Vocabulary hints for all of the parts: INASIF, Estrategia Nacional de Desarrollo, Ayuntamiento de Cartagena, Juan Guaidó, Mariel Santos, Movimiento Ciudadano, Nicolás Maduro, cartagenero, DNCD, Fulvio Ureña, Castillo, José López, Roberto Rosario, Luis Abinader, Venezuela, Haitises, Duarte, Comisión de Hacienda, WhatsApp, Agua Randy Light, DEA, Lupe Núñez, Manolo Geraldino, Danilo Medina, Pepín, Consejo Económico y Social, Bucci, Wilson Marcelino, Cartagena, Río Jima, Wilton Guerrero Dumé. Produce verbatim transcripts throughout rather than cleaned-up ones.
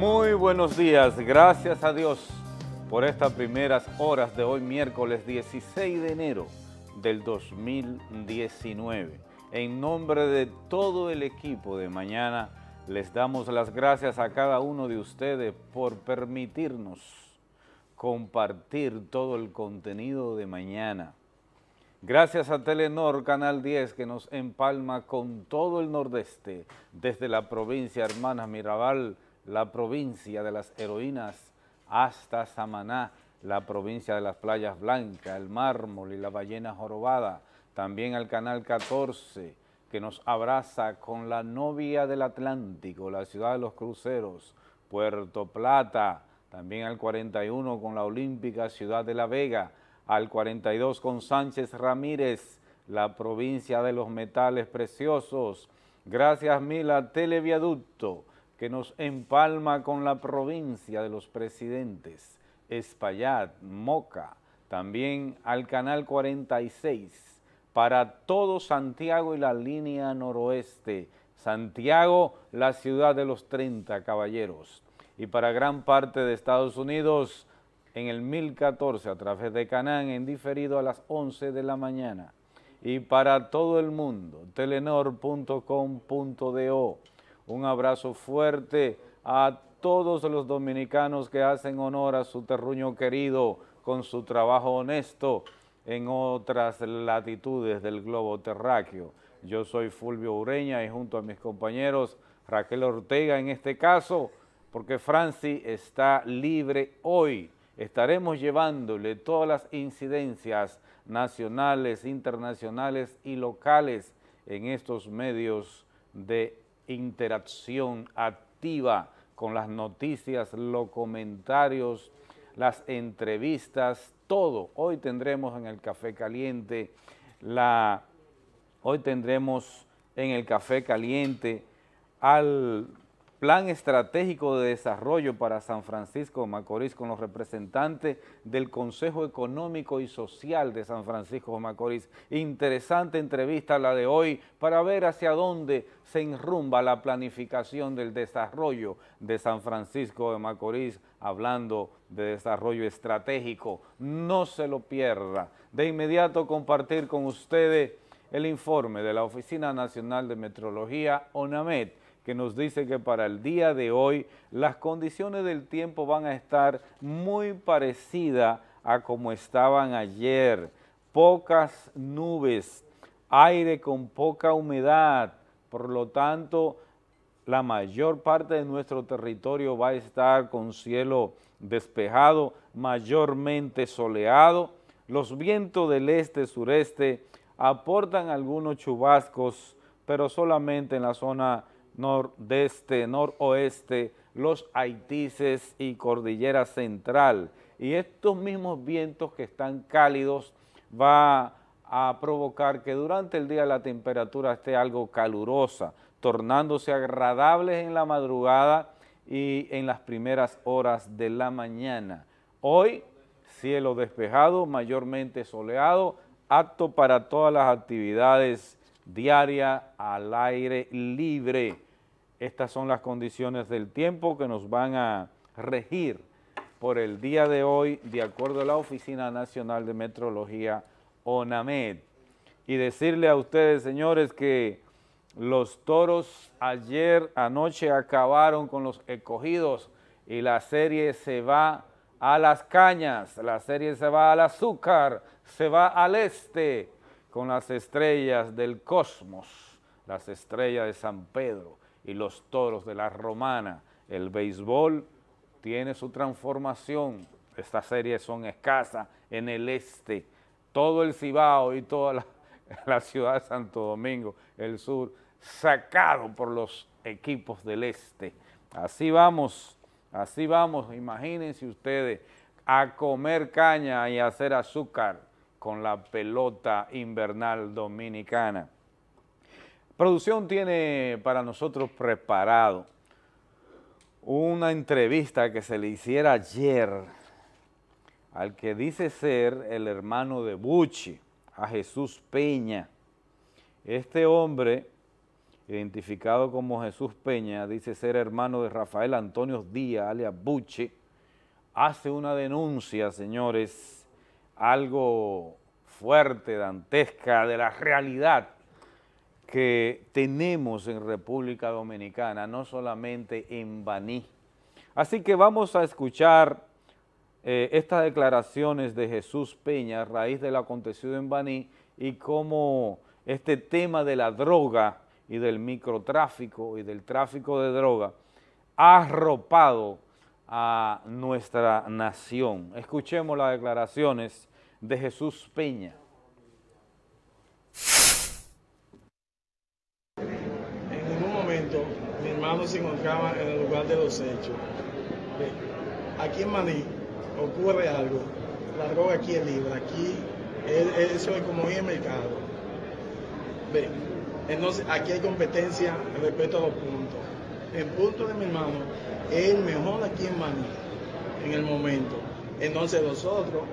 Muy buenos días, gracias a Dios por estas primeras horas de hoy miércoles dieciséis de enero del dos mil diecinueve. En nombre de todo el equipo de Mañana, les damos las gracias a cada uno de ustedes por permitirnos compartir todo el contenido de Mañana. Gracias a Telenor Canal diez que nos empalma con todo el nordeste, desde la provincia Hermanas Mirabal, la provincia de las heroínas, hasta Samaná, la provincia de las playas blancas, el mármol y la ballena jorobada. También al Canal catorce, que nos abraza con la novia del Atlántico, la ciudad de los cruceros, Puerto Plata. También al cuarenta y uno con la olímpica ciudad de La Vega, al cuarenta y dos con Sánchez Ramírez, la provincia de los metales preciosos. Gracias mil a Televiaducto, que nos empalma con la provincia de los presidentes, Espaillat, Moca. También al Canal cuarenta y seis, para todo Santiago y la línea noroeste, Santiago, la ciudad de los treinta caballeros. Y para gran parte de Estados Unidos, en el mil catorce, a través de Canán, en diferido a las once de la mañana. Y para todo el mundo, telenor punto com punto do. Un abrazo fuerte a todos los dominicanos que hacen honor a su terruño querido con su trabajo honesto en otras latitudes del globo terráqueo. Yo soy Fulvio Ureña y junto a mis compañeros Raquel Ortega en este caso, porque Franci está libre hoy. Estaremos llevándole todas las incidencias nacionales, internacionales y locales en estos medios de interacción activa con las noticias, los comentarios, las entrevistas, todo. Hoy tendremos en el Café Caliente, la, hoy tendremos en el Café Caliente al Plan Estratégico de Desarrollo para San Francisco de Macorís con los representantes del Consejo Económico y Social de San Francisco de Macorís. Interesante entrevista la de hoy para ver hacia dónde se enrumba la planificación del desarrollo de San Francisco de Macorís, hablando de desarrollo estratégico. No se lo pierda. De inmediato compartir con ustedes el informe de la Oficina Nacional de Meteorología, ONAMET, que nos dice que para el día de hoy las condiciones del tiempo van a estar muy parecidas a como estaban ayer. Pocas nubes, aire con poca humedad, por lo tanto la mayor parte de nuestro territorio va a estar con cielo despejado, mayormente soleado. Los vientos del este-sureste aportan algunos chubascos, pero solamente en la zona nordeste, noroeste, los haitises y cordillera central. Y estos mismos vientos que están cálidos va a provocar que durante el día la temperatura esté algo calurosa, tornándose agradables en la madrugada y en las primeras horas de la mañana. Hoy, cielo despejado, mayormente soleado, apto para todas las actividades diarias al aire libre. Estas son las condiciones del tiempo que nos van a regir por el día de hoy, de acuerdo a la Oficina Nacional de Meteorología, ONAMED. Y decirle a ustedes, señores, que los toros ayer anoche acabaron con los escogidos y la serie se va a las cañas, la serie se va al azúcar, se va al este, con las estrellas del cosmos, las estrellas de San Pedro y los toros de la Romana. El béisbol tiene su transformación. Estas series son escasas en el este. Todo el Cibao y toda la, la ciudad de Santo Domingo, el sur, sacado por los equipos del este. Así vamos, así vamos. Imagínense ustedes a comer caña y a hacer azúcar con la pelota invernal dominicana. Producción tiene para nosotros preparado una entrevista que se le hiciera ayer al que dice ser el hermano de Bucci, a Jesús Peña. Este hombre identificado como Jesús Peña, dice ser hermano de Rafael Antonio Díaz, alias Bucci, hace una denuncia, señores, algo fuerte, dantesca, de la realidad que tenemos en República Dominicana, no solamente en Baní. Así que vamos a escuchar eh, estas declaraciones de Jesús Peña a raíz de lo acontecido en Baní y cómo este tema de la droga y del microtráfico y del tráfico de droga ha arropado a nuestra nación. Escuchemos las declaraciones de Jesús Peña. Se encontraba en el lugar de los hechos. Aquí en Maní ocurre algo, la droga aquí es libre, aquí es, eso es como ir al mercado. Ve, entonces aquí hay competencia respecto a los puntos. El punto de mi hermano es el mejor aquí en Maní, en el momento. Entonces los otros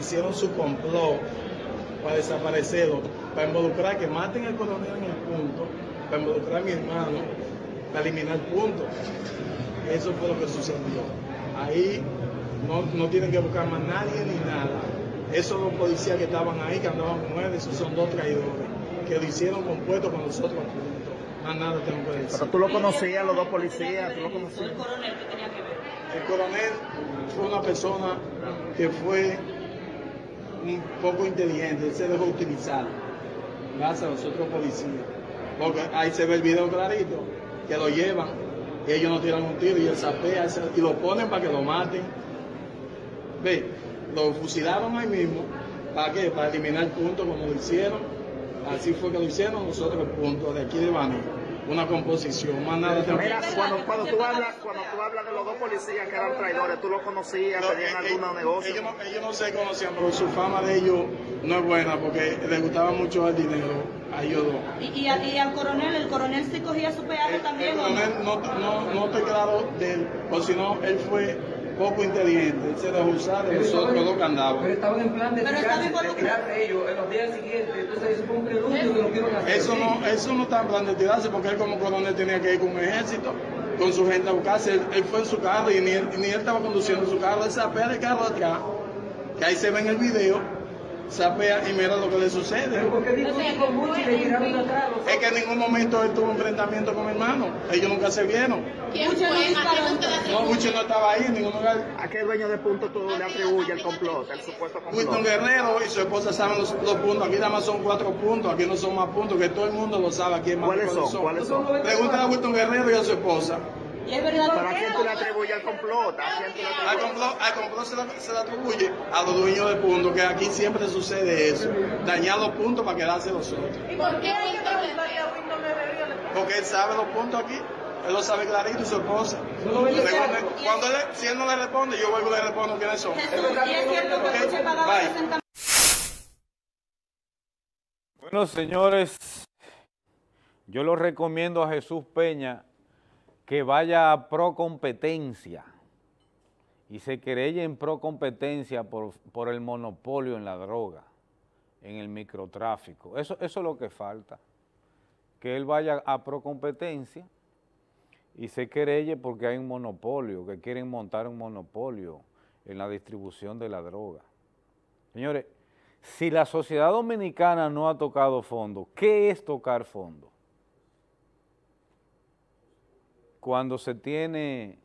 hicieron su complot para desaparecerlo, para involucrar que maten al coronel en el punto, para involucrar a mi hermano, para eliminar puntos. Eso fue lo que sucedió. Ahí no, no tienen que buscar más nadie ni nada. Esos los policías que estaban ahí, que andaban con él, esos son dos traidores, que lo hicieron compuesto con nosotros juntos. Más nada tengo que decir. Pero tú lo conocías, los dos policías, tú lo conocías. ¿El coronel qué tenía que ver? El coronel fue una persona que fue un poco inteligente, él se dejó utilizar, gracias a los otros policías. Porque ahí se ve el video clarito, que lo llevan, y ellos no tiran un tiro, y él sapea, y lo ponen para que lo maten. Ve, lo fusilaron ahí mismo, ¿para qué? Para eliminar el punto como lo hicieron, así fue que lo hicieron nosotros el punto de aquí de Baní, una composición, más nada. Mira, cuando, cuando, tú hablas, cuando tú hablas de los dos policías que eran traidores, ¿tú los conocías, no, tenían eh, algún negocio? Ellos no, ellos no se conocían, pero su fama de ellos no es buena, porque les gustaba mucho el dinero. Ayudó. ¿Y, y, ¿Y al coronel? ¿El coronel se cogía su peaje el, también? El coronel no, no, no te quedaba de él, porque si no, él fue poco inteligente, él se dejó usar de nosotros los candados. Pero estaban en plan de tirarse ellos en los días siguientes, entonces supongo que el único que lo quieren hacer. Eso no, eso no está en plan de tirarse, porque él como coronel tenía que ir con un ejército, con su gente a buscarse, él, él fue en su carro y ni él, ni él estaba conduciendo su carro, él sapea el carro atrás, que ahí se ve en el video, sapea y mira lo que le sucede. ¿Pero por qué dijo con Bucci le tiraron atrás? Es que en ningún momento él tuvo un enfrentamiento con mi hermano. Ellos nunca se vieron. No, Bucci no estaba ahí en ningún lugar. ¿A qué dueño de punto tú le atribuye el complot, el supuesto complot? Wilton Guerrero y su esposa saben los, los puntos. Aquí nada más son cuatro puntos. Aquí no son más puntos, que todo el mundo lo sabe. Aquí es más. ¿Cuáles son? ¿Cuáles son? Pregunta a Wilton Guerrero y a su esposa. ¿Para quién tú le atribuyes el complot? Al complot, al complot se, la, se le atribuye a los dueños de puntos, que aquí siempre sucede eso. Dañar los puntos para quedarse los otros. ¿Y por qué hay que preguntarle a Wilton Guerrero? Porque él sabe los puntos aquí, él lo sabe clarito y su esposa. Cuando él, si él no le responde, yo vuelvo y le respondo quiénes son. Bueno, señores, yo lo recomiendo a Jesús Peña, que vaya a Procompetencia y se querelle en Procompetencia por, por el monopolio en la droga, en el microtráfico. Eso, eso es lo que falta, que él vaya a Procompetencia y se querelle porque hay un monopolio, que quieren montar un monopolio en la distribución de la droga. Señores, si la sociedad dominicana no ha tocado fondo, ¿qué es tocar fondo? Cuando se tiene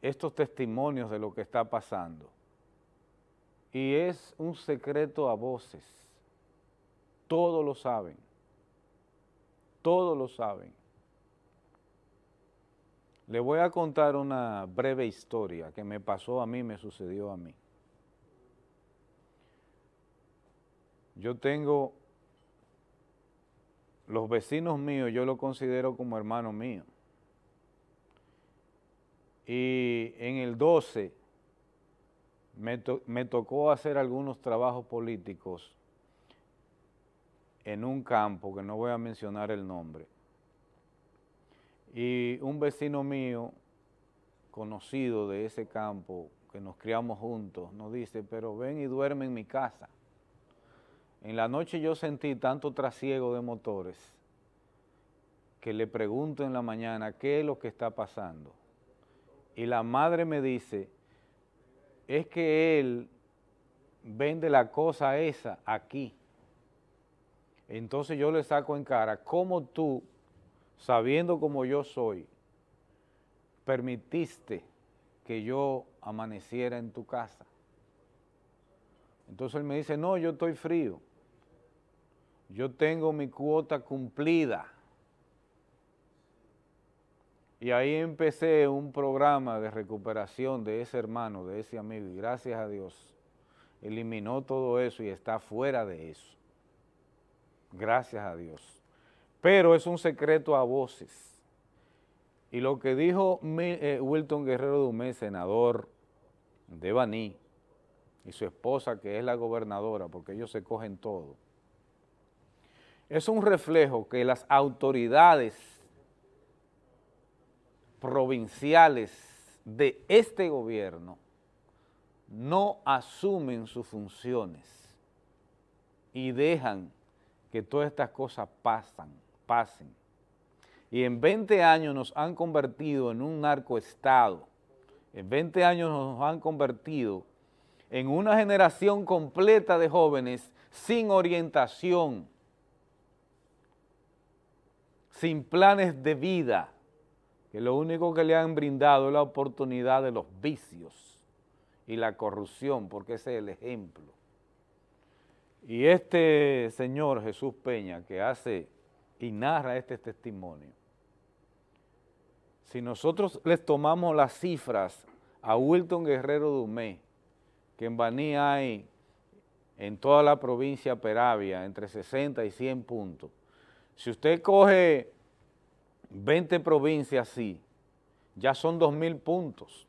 estos testimonios de lo que está pasando, y es un secreto a voces, todos lo saben, todos lo saben. Le voy a contar una breve historia que me pasó a mí, me sucedió a mí. Yo tengo... Los vecinos míos yo los considero como hermanos míos. Y en el doce me, to me tocó hacer algunos trabajos políticos en un campo, que no voy a mencionar el nombre. Y un vecino mío, conocido de ese campo, que nos criamos juntos, nos dice, pero ven y duerme en mi casa. En la noche yo sentí tanto trasiego de motores que le pregunto en la mañana qué es lo que está pasando. Y la madre me dice, es que él vende la cosa esa aquí. Entonces yo le saco en cara, ¿cómo tú, sabiendo como yo soy, permitiste que yo amaneciera en tu casa? Entonces él me dice, no, yo estoy frío. Yo tengo mi cuota cumplida. Y ahí empecé un programa de recuperación de ese hermano, de ese amigo, y gracias a Dios eliminó todo eso y está fuera de eso. Gracias a Dios. Pero es un secreto a voces. Y lo que dijo Wilton Guerrero Dumé, senador de Baní, y su esposa que es la gobernadora, porque ellos se cogen todo, es un reflejo que las autoridades provinciales de este gobierno no asumen sus funciones y dejan que todas estas cosas pasan, pasen. Y en veinte años nos han convertido en un narcoestado, en veinte años nos han convertido en una generación completa de jóvenes sin orientación, sin planes de vida, que lo único que le han brindado es la oportunidad de los vicios y la corrupción, porque ese es el ejemplo. Y este señor Jesús Peña, que hace y narra este testimonio, si nosotros les tomamos las cifras a Wilton Guerrero Dumé, que en Baní hay, en toda la provincia Peravia, entre sesenta y cien puntos. Si usted coge veinte provincias así, ya son dos mil puntos.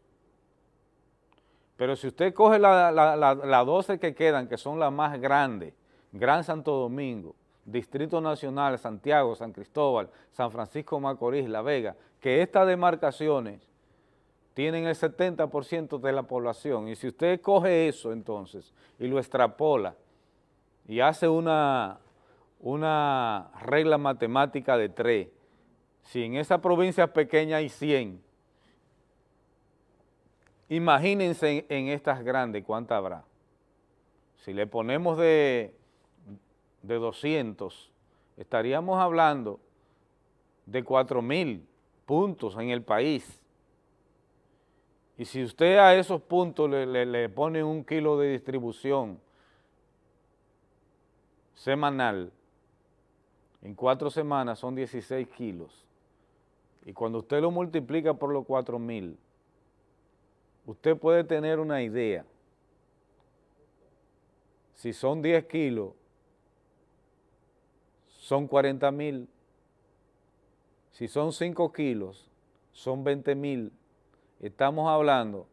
Pero si usted coge las la, la, la doce que quedan, que son las más grandes, Gran Santo Domingo, Distrito Nacional, Santiago, San Cristóbal, San Francisco de Macorís, La Vega, que estas demarcaciones tienen el setenta por ciento de la población, y si usted coge eso entonces y lo extrapola y hace una, una regla matemática de tres, si en esa provincia pequeña hay cien, imagínense en, en estas grandes cuánta habrá. Si le ponemos de, de doscientos, estaríamos hablando de cuatro mil puntos en el país. Y si usted a esos puntos le, le, le pone un kilo de distribución semanal, en cuatro semanas son dieciséis kilos. Y cuando usted lo multiplica por los cuatro mil, usted puede tener una idea. Si son diez kilos, son cuarenta mil. Si son cinco kilos, son veinte mil. Estamos hablando,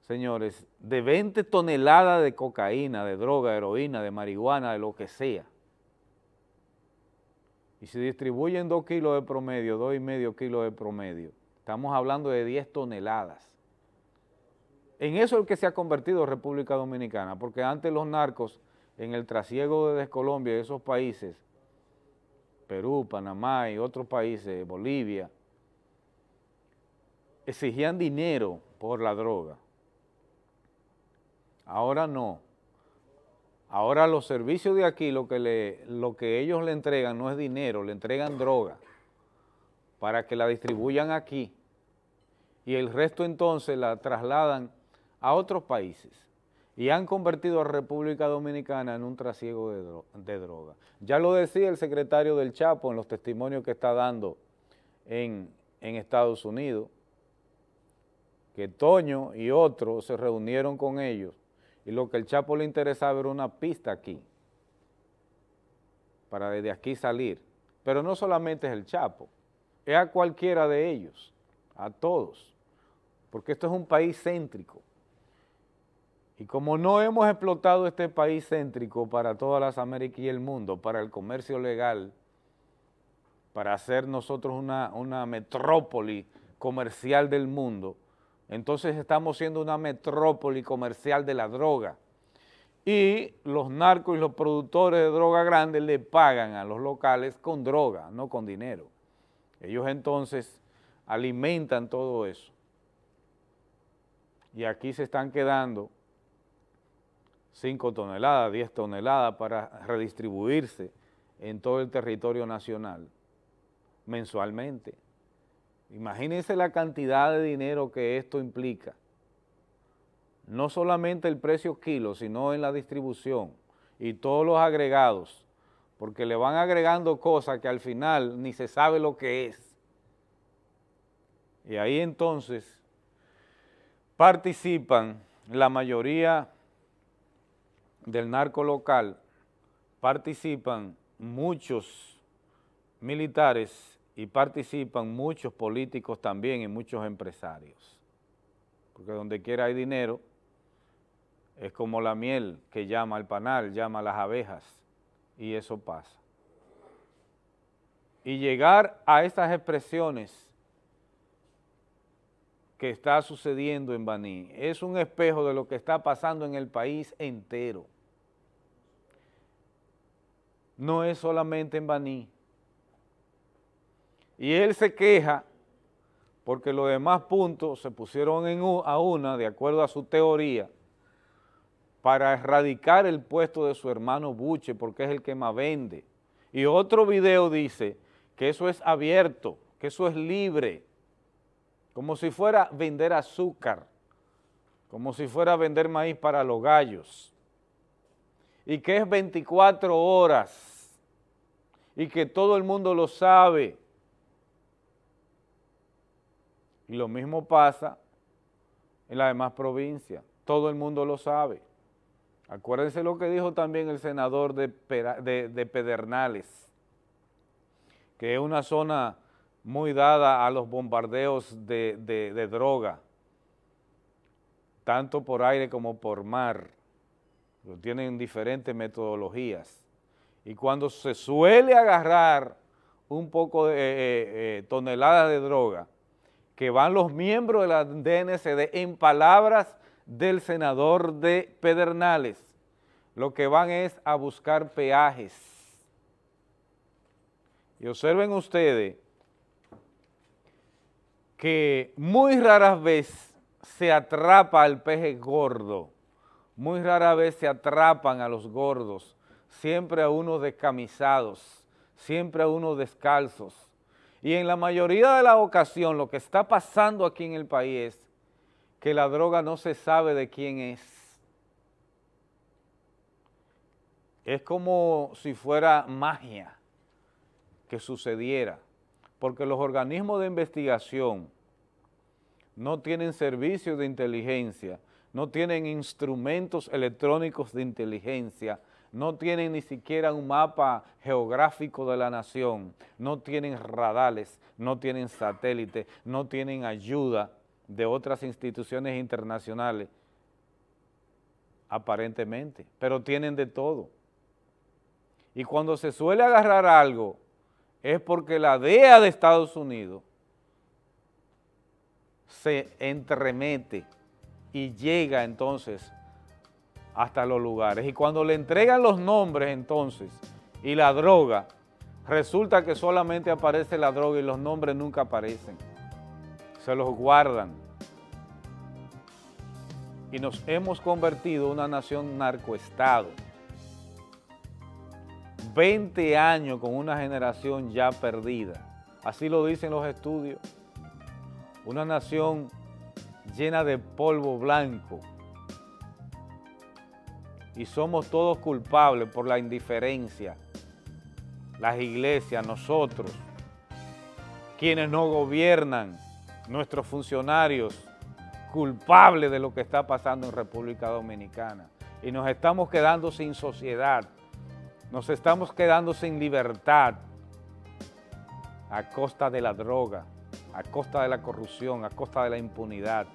señores, de veinte toneladas de cocaína, de droga, de heroína, de marihuana, de lo que sea. Y si distribuyen dos kilos de promedio, dos y medio kilos de promedio, estamos hablando de diez toneladas. En eso es el que se ha convertido República Dominicana, porque antes los narcos, en el trasiego de Colombia y de esos países, Perú, Panamá y otros países, Bolivia, exigían dinero por la droga. Ahora no. Ahora los servicios de aquí, lo que, le, lo que ellos le entregan no es dinero, le entregan droga para que la distribuyan aquí y el resto entonces la trasladan a otros países y han convertido a República Dominicana en un trasiego de, dro de droga. Ya lo decía el secretario del Chapo en los testimonios que está dando en, en Estados Unidos, que Toño y otros se reunieron con ellos y lo que el Chapo le interesaba era una pista aquí, para desde aquí salir. Pero no solamente es el Chapo, es a cualquiera de ellos, a todos, porque esto es un país céntrico. Y como no hemos explotado este país céntrico para todas las Américas y el mundo, para el comercio legal, para hacer nosotros una, una metrópoli comercial del mundo, entonces estamos siendo una metrópoli comercial de la droga. y los narcos y los productores de droga grande le pagan a los locales con droga, no con dinero. Ellos entonces alimentan todo eso. Y aquí se están quedando cinco toneladas, diez toneladas para redistribuirse en todo el territorio nacional mensualmente. Imagínense la cantidad de dinero que esto implica, no solamente el precio kilo, sino en la distribución y todos los agregados, porque le van agregando cosas que al final ni se sabe lo que es. Y ahí entonces participan la mayoría del narco local, participan muchos militares y participan muchos políticos también y muchos empresarios, porque donde quiera hay dinero, es como la miel que llama al panal, llama a las abejas, y eso pasa. Y llegar a estas expresiones que está sucediendo en Baní es un espejo de lo que está pasando en el país entero. No es solamente en Baní. Y él se queja porque los demás puntos se pusieron en u, a una, de acuerdo a su teoría, para erradicar el puesto de su hermano Bucci, porque es el que más vende. Y otro video dice que eso es abierto, que eso es libre, como si fuera vender azúcar, como si fuera vender maíz para los gallos, y que es veinticuatro horas, y que todo el mundo lo sabe. Y lo mismo pasa en las demás provincias, todo el mundo lo sabe. Acuérdense lo que dijo también el senador de, de, de Pedernales, que es una zona muy dada a los bombardeos de, de, de droga, tanto por aire como por mar, lo tienen diferentes metodologías. Y cuando se suele agarrar un poco de eh, eh, toneladas de droga, que van los miembros de la D N C D, en palabras del senador de Pedernales, lo que van es a buscar peajes. Y observen ustedes que muy raras veces se atrapa al peje gordo, muy raras veces se atrapan a los gordos, siempre a unos descamisados, siempre a unos descalzos. Y en la mayoría de la ocasión lo que está pasando aquí en el país es que la droga no se sabe de quién es. Es como si fuera magia que sucediera, porque los organismos de investigación no tienen servicios de inteligencia, no tienen instrumentos electrónicos de inteligencia, no tienen ni siquiera un mapa geográfico de la nación, no tienen radares, no tienen satélites, no tienen ayuda de otras instituciones internacionales, aparentemente, pero tienen de todo. Y cuando se suele agarrar algo, es porque la D E A de Estados Unidos se entremete y llega entonces hasta los lugares, y cuando le entregan los nombres entonces y la droga, resulta que solamente aparece la droga y los nombres nunca aparecen, se los guardan, y nos hemos convertido en una nación narcoestado. veinte años con una generación ya perdida, así lo dicen los estudios, una nación llena de polvo blanco. Y somos todos culpables por la indiferencia, las iglesias, nosotros, quienes no gobiernan, nuestros funcionarios, culpables de lo que está pasando en República Dominicana. Y nos estamos quedando sin sociedad, nos estamos quedando sin libertad, a costa de la droga, a costa de la corrupción, a costa de la impunidad.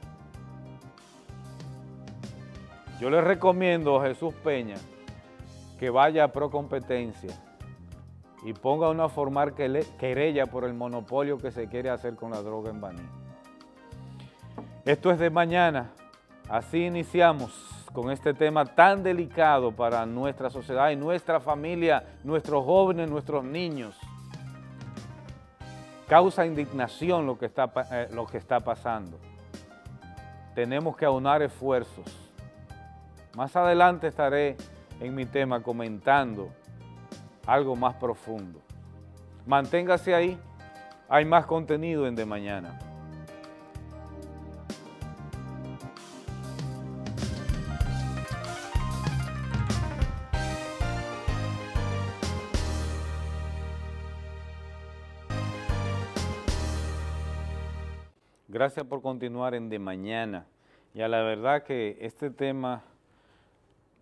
Yo les recomiendo a Jesús Peña que vaya a Procompetencia y ponga una formal querella por el monopolio que se quiere hacer con la droga en Baní. Esto es de mañana, así iniciamos con este tema tan delicado para nuestra sociedad y nuestra familia, nuestros jóvenes, nuestros niños. Causa indignación lo que está, eh, lo que está pasando. Tenemos que aunar esfuerzos. Más adelante estaré en mi tema comentando algo más profundo. Manténgase ahí, hay más contenido en De Mañana. Gracias por continuar en De Mañana. Y a la verdad que este tema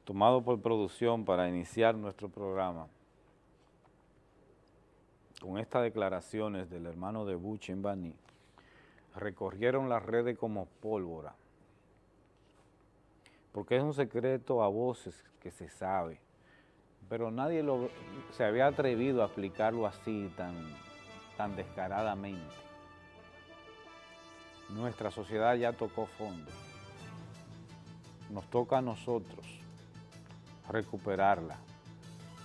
tomado por producción para iniciar nuestro programa, con estas declaraciones del hermano de Bucci en Baní, recorrieron las redes como pólvora, porque es un secreto a voces que se sabe, pero nadie lo, se había atrevido a aplicarlo así tan, tan descaradamente. Nuestra sociedad ya tocó fondo. Nos toca a nosotros recuperarla,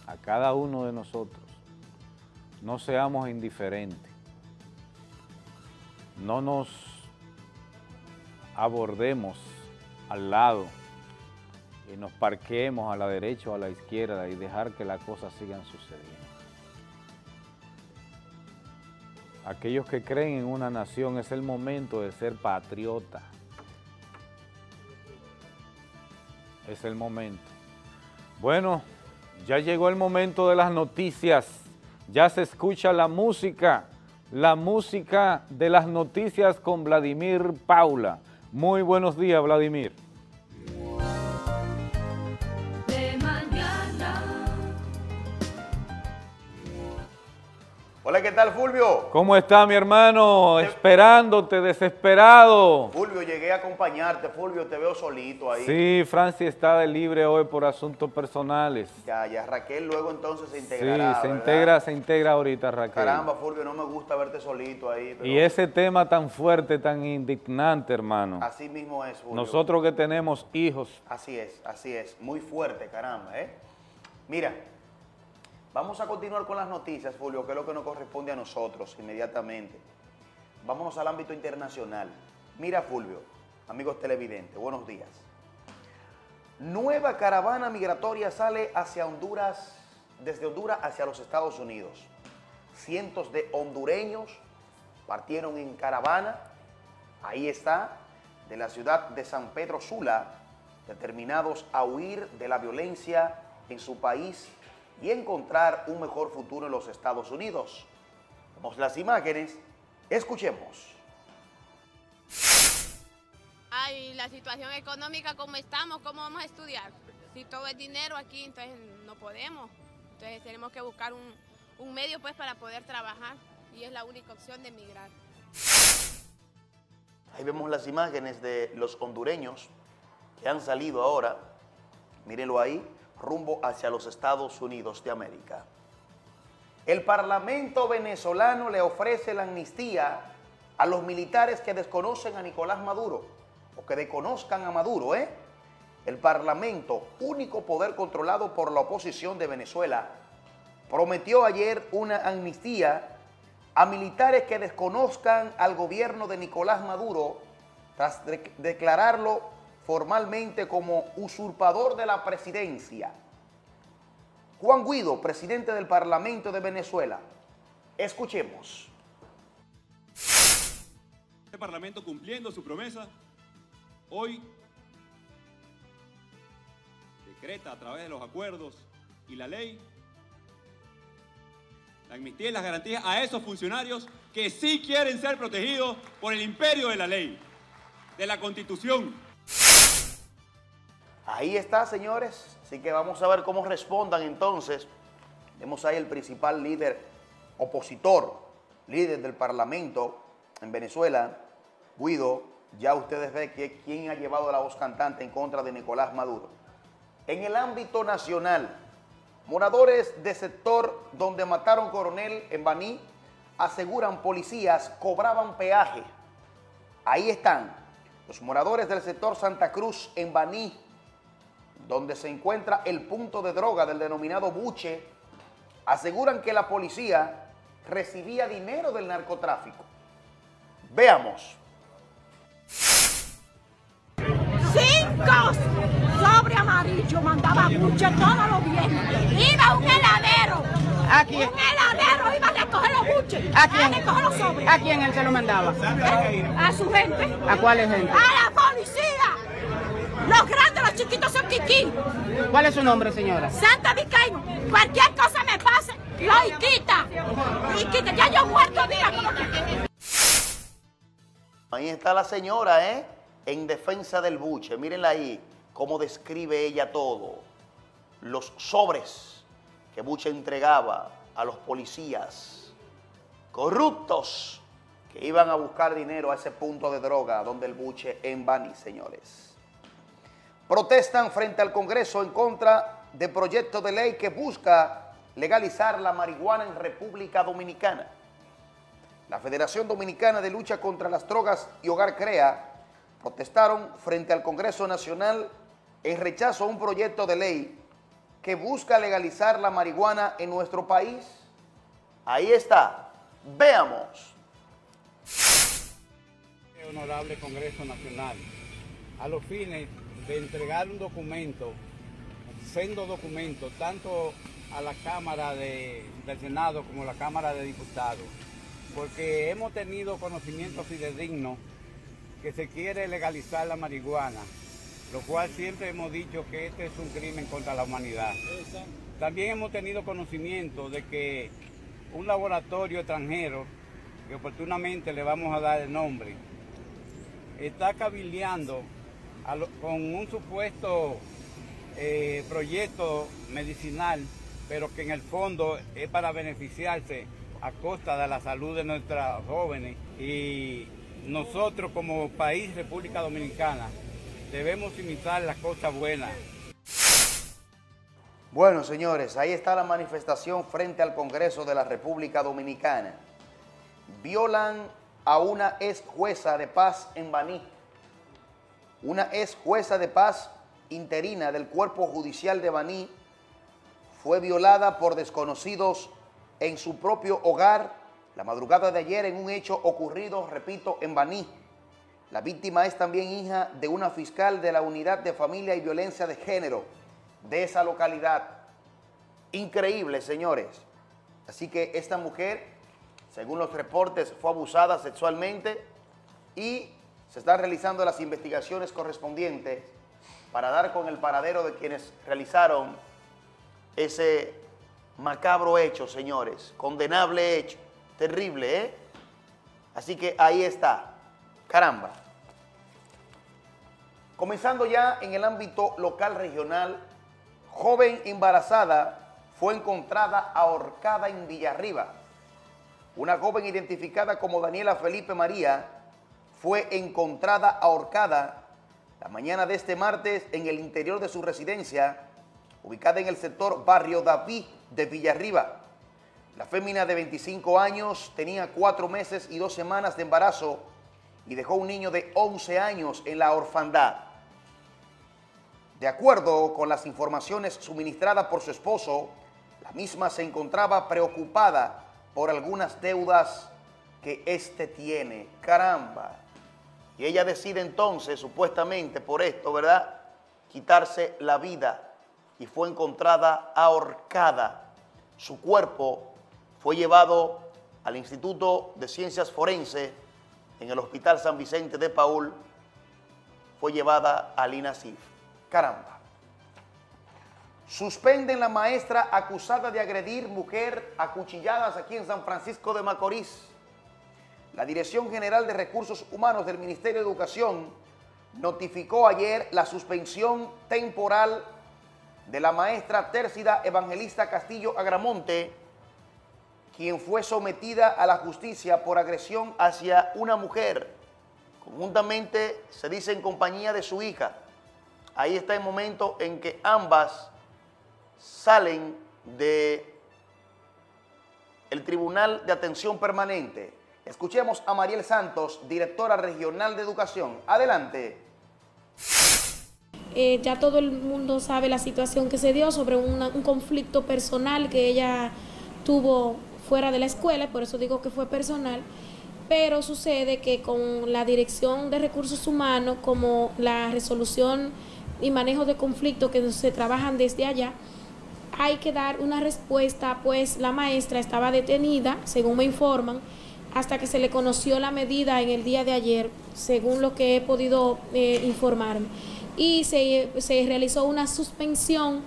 a cada uno de nosotros. No seamos indiferentes. No nos abordemos al lado y nos parquemos a la derecha o a la izquierda y dejar que las cosas sigan sucediendo. Aquellos que creen en una nación, es el momento de ser patriota. Es el momento. Bueno, ya llegó el momento de las noticias. Ya se escucha la música, la música de las noticias con Vladimir Paula. Muy buenos días, Vladimir. Hola, ¿qué tal, Fulvio? ¿Cómo está, mi hermano? Te... Esperándote, desesperado. Fulvio, llegué a acompañarte, Fulvio, te veo solito ahí. Sí, Francis está de libre hoy por asuntos personales. Ya, ya, Raquel luego entonces se integrará, sí, se ¿verdad? integra, se integra ahorita, Raquel. Caramba, Fulvio, no me gusta verte solito ahí. Pero... Y ese tema tan fuerte, tan indignante, hermano. Así mismo es, Fulvio. Nosotros que tenemos hijos. Así es, así es, muy fuerte, caramba, ¿eh? Mira... Vamos a continuar con las noticias, Fulvio, que es lo que nos corresponde a nosotros inmediatamente. Vámonos al ámbito internacional. Mira, Fulvio, amigos televidentes, buenos días. Nueva caravana migratoria sale hacia Honduras, desde Honduras hacia los Estados Unidos. Cientos de hondureños partieron en caravana, ahí está, de la ciudad de San Pedro Sula, determinados a huir de la violencia en su país y encontrar un mejor futuro en los Estados Unidos. Vemos las imágenes, escuchemos. Ay, la situación económica, ¿cómo estamos? ¿Cómo vamos a estudiar? Si todo es dinero aquí, entonces no podemos. Entonces tenemos que buscar un, un medio pues para poder trabajar y es la única opción de emigrar. Ahí vemos las imágenes de los hondureños que han salido ahora, mírenlo ahí, rumbo hacia los Estados Unidos de América. El Parlamento venezolano le ofrece la amnistía a los militares que desconocen a Nicolás Maduro, o que desconozcan a Maduro, ¿eh? El Parlamento, único poder controlado por la oposición de Venezuela, prometió ayer una amnistía a militares que desconozcan al gobierno de Nicolás Maduro tras de- declararlo formalmente como usurpador de la presidencia. Juan Guaidó, presidente del Parlamento de Venezuela. Escuchemos. Este Parlamento, cumpliendo su promesa, hoy decreta a través de los acuerdos y la ley la amnistía y las garantías a esos funcionarios que sí quieren ser protegidos por el imperio de la ley, de la Constitución. Ahí está, señores. Así que vamos a ver cómo respondan entonces. Vemos ahí el principal líder opositor, líder del Parlamento en Venezuela, Guaidó. Ya ustedes ven que, quién ha llevado la voz cantante en contra de Nicolás Maduro. En el ámbito nacional, moradores de sector donde mataron coronel en Baní aseguran policías cobraban peaje. Ahí están los moradores del sector Santa Cruz en Baní, donde se encuentra el punto de droga del denominado Bucci, aseguran que la policía recibía dinero del narcotráfico. Veamos. Cinco sobre amarillo mandaba Bucci todos los viernes. Iba un heladero. Aquí. Un heladero iba a recoger los Bucci. ¿A quién? A recoger los sobres. ¿A quién él se lo mandaba? A, a su gente. ¿A cuál gente? A la policía. Los grandes, los chiquitos son kikí. ¿Cuál es su nombre, señora? Santa Vicaino. Cualquier cosa me pase, lo quita. Y quita. Ya yo muerto, mira cómo que... Ahí está la señora, ¿eh? En defensa del Bucci. Mírenla ahí, cómo describe ella todo. Los sobres que Bucci entregaba a los policías corruptos que iban a buscar dinero a ese punto de droga donde el Bucci en Baní, señores. Protestan frente al Congreso en contra de proyecto de ley que busca legalizar la marihuana en República Dominicana. La Federación Dominicana de Lucha contra las Drogas y Hogar CREA protestaron frente al Congreso Nacional en rechazo a un proyecto de ley que busca legalizar la marihuana en nuestro país. Ahí está. Veamos. Honorable Congreso Nacional, a los fines de entregar un documento, sendo documento, tanto a la Cámara de, del Senado como a la Cámara de Diputados, porque hemos tenido conocimiento fidedigno que se quiere legalizar la marihuana, lo cual siempre hemos dicho que este es un crimen contra la humanidad. También hemos tenido conocimiento de que un laboratorio extranjero, que oportunamente le vamos a dar el nombre, está cabildeando Lo, con un supuesto eh, proyecto medicinal, pero que en el fondo es para beneficiarse a costa de la salud de nuestras jóvenes. Y nosotros como país, República Dominicana, debemos imitar las cosas buenas. Bueno, señores, ahí está la manifestación frente al Congreso de la República Dominicana. Violan a una ex jueza de paz en Baní. Una ex jueza de paz interina del Cuerpo Judicial de Baní fue violada por desconocidos en su propio hogar la madrugada de ayer en un hecho ocurrido, repito, en Baní. La víctima es también hija de una fiscal de la Unidad de Familia y Violencia de Género de esa localidad. Increíble, señores. Así que esta mujer, según los reportes, fue abusada sexualmente y... se están realizando las investigaciones correspondientes para dar con el paradero de quienes realizaron ese macabro hecho, señores. Condenable hecho. Terrible, ¿eh? Así que ahí está. Caramba. Comenzando ya en el ámbito local regional, joven embarazada fue encontrada ahorcada en Villarriba. Una joven identificada como Daniela Felipe María fue encontrada ahorcada la mañana de este martes en el interior de su residencia, ubicada en el sector Barrio David de Villarriba. La fémina de veinticinco años tenía cuatro meses y dos semanas de embarazo y dejó un niño de once años en la orfandad. De acuerdo con las informaciones suministradas por su esposo, la misma se encontraba preocupada por algunas deudas que éste tiene. Caramba. Y ella decide entonces, supuestamente por esto, ¿verdad?, quitarse la vida y fue encontrada ahorcada. Su cuerpo fue llevado al Instituto de Ciencias Forenses en el Hospital San Vicente de Paúl. Fue llevada al INASIF. Caramba. Suspenden la maestra acusada de agredir mujer a cuchilladas aquí en San Francisco de Macorís. La Dirección General de Recursos Humanos del Ministerio de Educación notificó ayer la suspensión temporal de la maestra Tércida Evangelista Castillo Agramonte, quien fue sometida a la justicia por agresión hacia una mujer. Conjuntamente se dice en compañía de su hija. Ahí está el momento en que ambas salen del Tribunal de Atención Permanente. Escuchemos a Mariel Santos, directora regional de Educación. Adelante. Eh, ya todo el mundo sabe la situación que se dio sobre una, un conflicto personal que ella tuvo fuera de la escuela, por eso digo que fue personal, pero sucede que con la Dirección de Recursos Humanos, como la resolución y manejo de conflictos que se trabajan desde allá, hay que dar una respuesta, pues la maestra estaba detenida, según me informan, hasta que se le conoció la medida en el día de ayer, según lo que he podido eh, informarme. Y se, se realizó una suspensión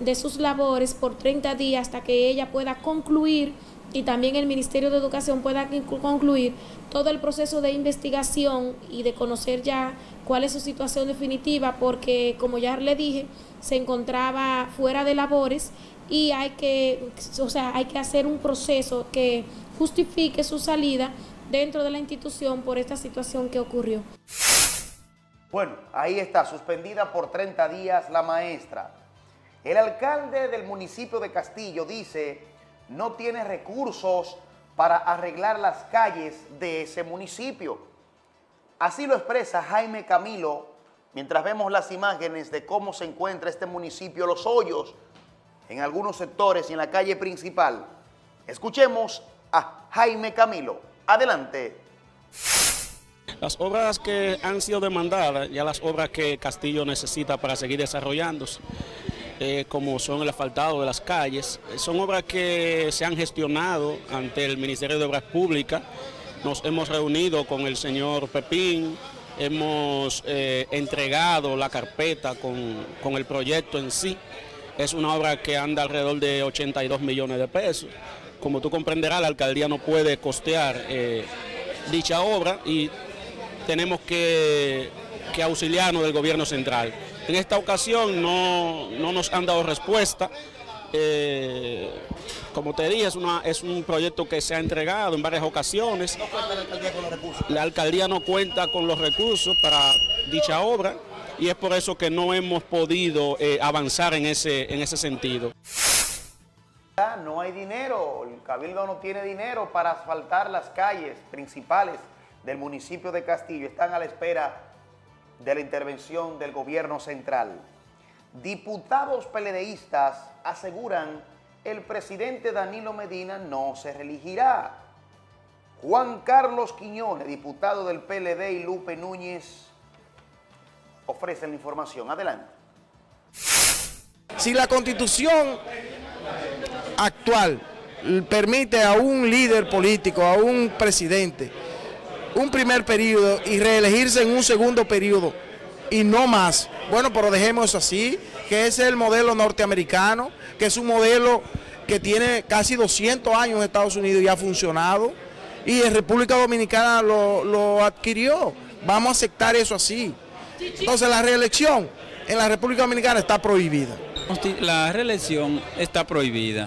de sus labores por treinta días hasta que ella pueda concluir y también el Ministerio de Educación pueda concluir todo el proceso de investigación y de conocer ya cuál es su situación definitiva, porque como ya le dije, se encontraba fuera de labores y hay que, o sea, hay que hacer un proceso que justifique su salida dentro de la institución por esta situación que ocurrió. Bueno, ahí está, suspendida por treinta días la maestra. El alcalde del municipio de Castillo dice no tiene recursos para arreglar las calles de ese municipio. Así lo expresa Jaime Camilo, mientras vemos las imágenes de cómo se encuentra este municipio, los hoyos en algunos sectores y en la calle principal. Escuchemos a Jaime Camilo. Adelante. Las obras que han sido demandadas, ya las obras que Castillo necesita para seguir desarrollándose, Eh, como son el asfaltado de las calles, son obras que se han gestionado ante el Ministerio de Obras Públicas. Nos hemos reunido con el señor Pepín, hemos eh, entregado la carpeta con, con el proyecto en sí. Es una obra que anda alrededor de ochenta y dos millones de pesos. Como tú comprenderás, la alcaldía no puede costear eh, dicha obra y tenemos que, que auxiliarnos del gobierno central. En esta ocasión no, no nos han dado respuesta. Eh, como te dije, es, una, es un proyecto que se ha entregado en varias ocasiones. No cuenta la alcaldía con los recursos. La alcaldía no cuenta con los recursos para dicha obra y es por eso que no hemos podido eh, avanzar en ese, en ese sentido. No hay dinero, el Cabildo no tiene dinero para asfaltar las calles principales del municipio de Castillo. Están a la espera de la intervención del gobierno central. Diputados peledeístas aseguran el presidente Danilo Medina no se reelegirá. Juan Carlos Quiñones, diputado del P L D, y Lupe Núñez ofrecen la información. Adelante. Si la constitución actual permite a un líder político, a un presidente, un primer periodo y reelegirse en un segundo periodo y no más. Bueno, pero dejemos eso así, que ese es el modelo norteamericano, que es un modelo que tiene casi doscientos años en Estados Unidos y ha funcionado, y en República Dominicana lo, lo adquirió. Vamos a aceptar eso así. Entonces la reelección en la República Dominicana está prohibida. La reelección está prohibida.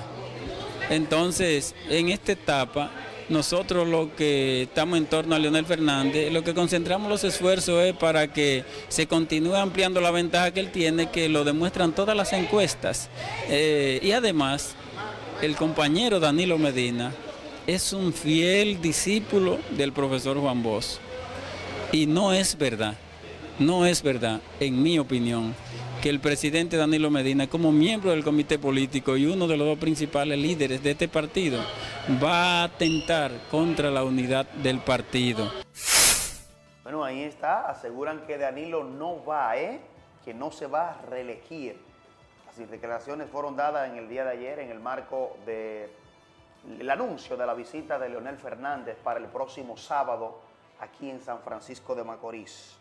Entonces, en esta etapa, nosotros lo que estamos en torno a Leonel Fernández, lo que concentramos los esfuerzos es para que se continúe ampliando la ventaja que él tiene, que lo demuestran todas las encuestas. Eh, y además, el compañero Danilo Medina es un fiel discípulo del profesor Juan Bosch. Y no es verdad, no es verdad, en mi opinión, que el presidente Danilo Medina, como miembro del comité político y uno de los dos principales líderes de este partido, va a atentar contra la unidad del partido. Bueno, ahí está, aseguran que Danilo no va, ¿eh? que no se va a reelegir. Las declaraciones fueron dadas en el día de ayer en el marco del anuncio de la visita de Leonel Fernández para el próximo sábado aquí en San Francisco de Macorís.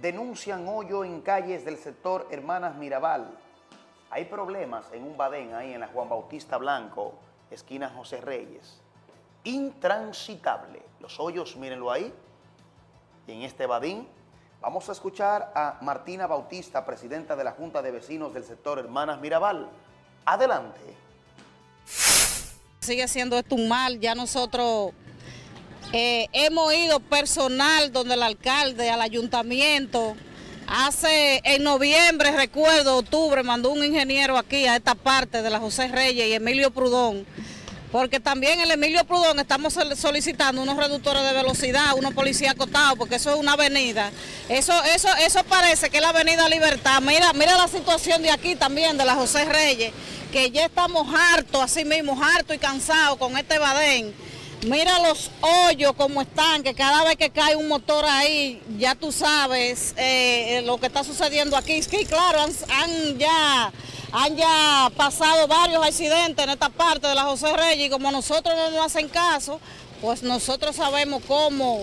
Denuncian hoyo en calles del sector Hermanas Mirabal. Hay problemas en un badén ahí en la Juan Bautista Blanco, esquina José Reyes. Intransitable. Los hoyos, mírenlo ahí. Y en este badén vamos a escuchar a Martina Bautista, presidenta de la Junta de Vecinos del sector Hermanas Mirabal. Adelante. Sigue siendo esto un mal, ya nosotros... Eh, hemos ido personal donde el alcalde, al ayuntamiento, hace en noviembre, recuerdo, octubre, mandó un ingeniero aquí a esta parte de la José Reyes y Emilio Prudón porque también el Emilio Prudón estamos solicitando unos reductores de velocidad, unos policías acotados, porque eso es una avenida. Eso eso eso parece que es la avenida Libertad. Mira, mira la situación de aquí también, de la José Reyes, que ya estamos hartos, así mismo, hartos y cansados con este badén. Mira los hoyos como están, que cada vez que cae un motor ahí, ya tú sabes eh, lo que está sucediendo aquí. Es que claro, han, han ya... Han ya pasado varios accidentes en esta parte de la José Reyes y como nosotros no nos hacen caso, pues nosotros sabemos cómo,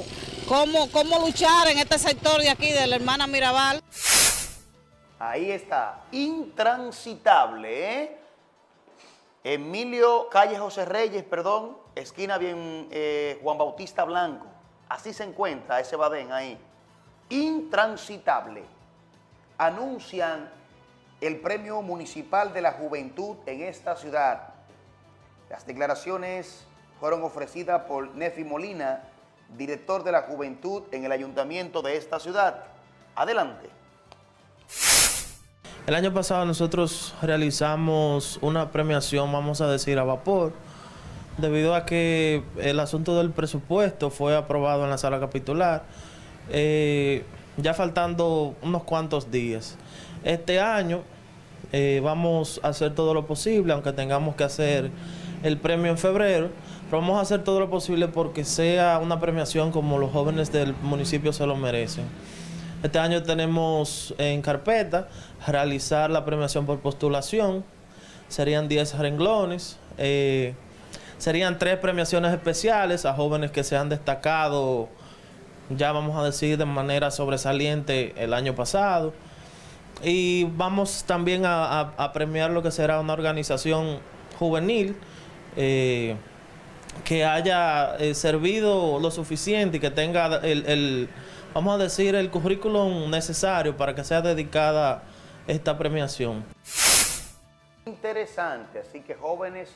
cómo, cómo luchar en este sector de aquí, de la hermana Mirabal. Ahí está, intransitable, ¿eh? Emilio, calle José Reyes, perdón, esquina bien eh, Juan Bautista Blanco. Así se encuentra ese badén ahí. Intransitable. Anuncian el Premio Municipal de la Juventud en esta ciudad. Las declaraciones fueron ofrecidas por Nelfi Molina, director de la Juventud en el Ayuntamiento de esta ciudad. Adelante. El año pasado nosotros realizamos una premiación, vamos a decir, a vapor, debido a que el asunto del presupuesto fue aprobado en la sala capitular, eh, ya faltando unos cuantos días. Este año eh, vamos a hacer todo lo posible, aunque tengamos que hacer el premio en febrero, pero vamos a hacer todo lo posible porque sea una premiación como los jóvenes del municipio se lo merecen. Este año tenemos en carpeta realizar la premiación por postulación, serían diez renglones, eh, serían tres premiaciones especiales a jóvenes que se han destacado, ya vamos a decir de manera sobresaliente el año pasado. Y vamos también a, a, a premiar lo que será una organización juvenil eh, que haya eh, servido lo suficiente y que tenga el, el, vamos a decir, el currículum necesario para que sea dedicada esta premiación. Interesante, así que jóvenes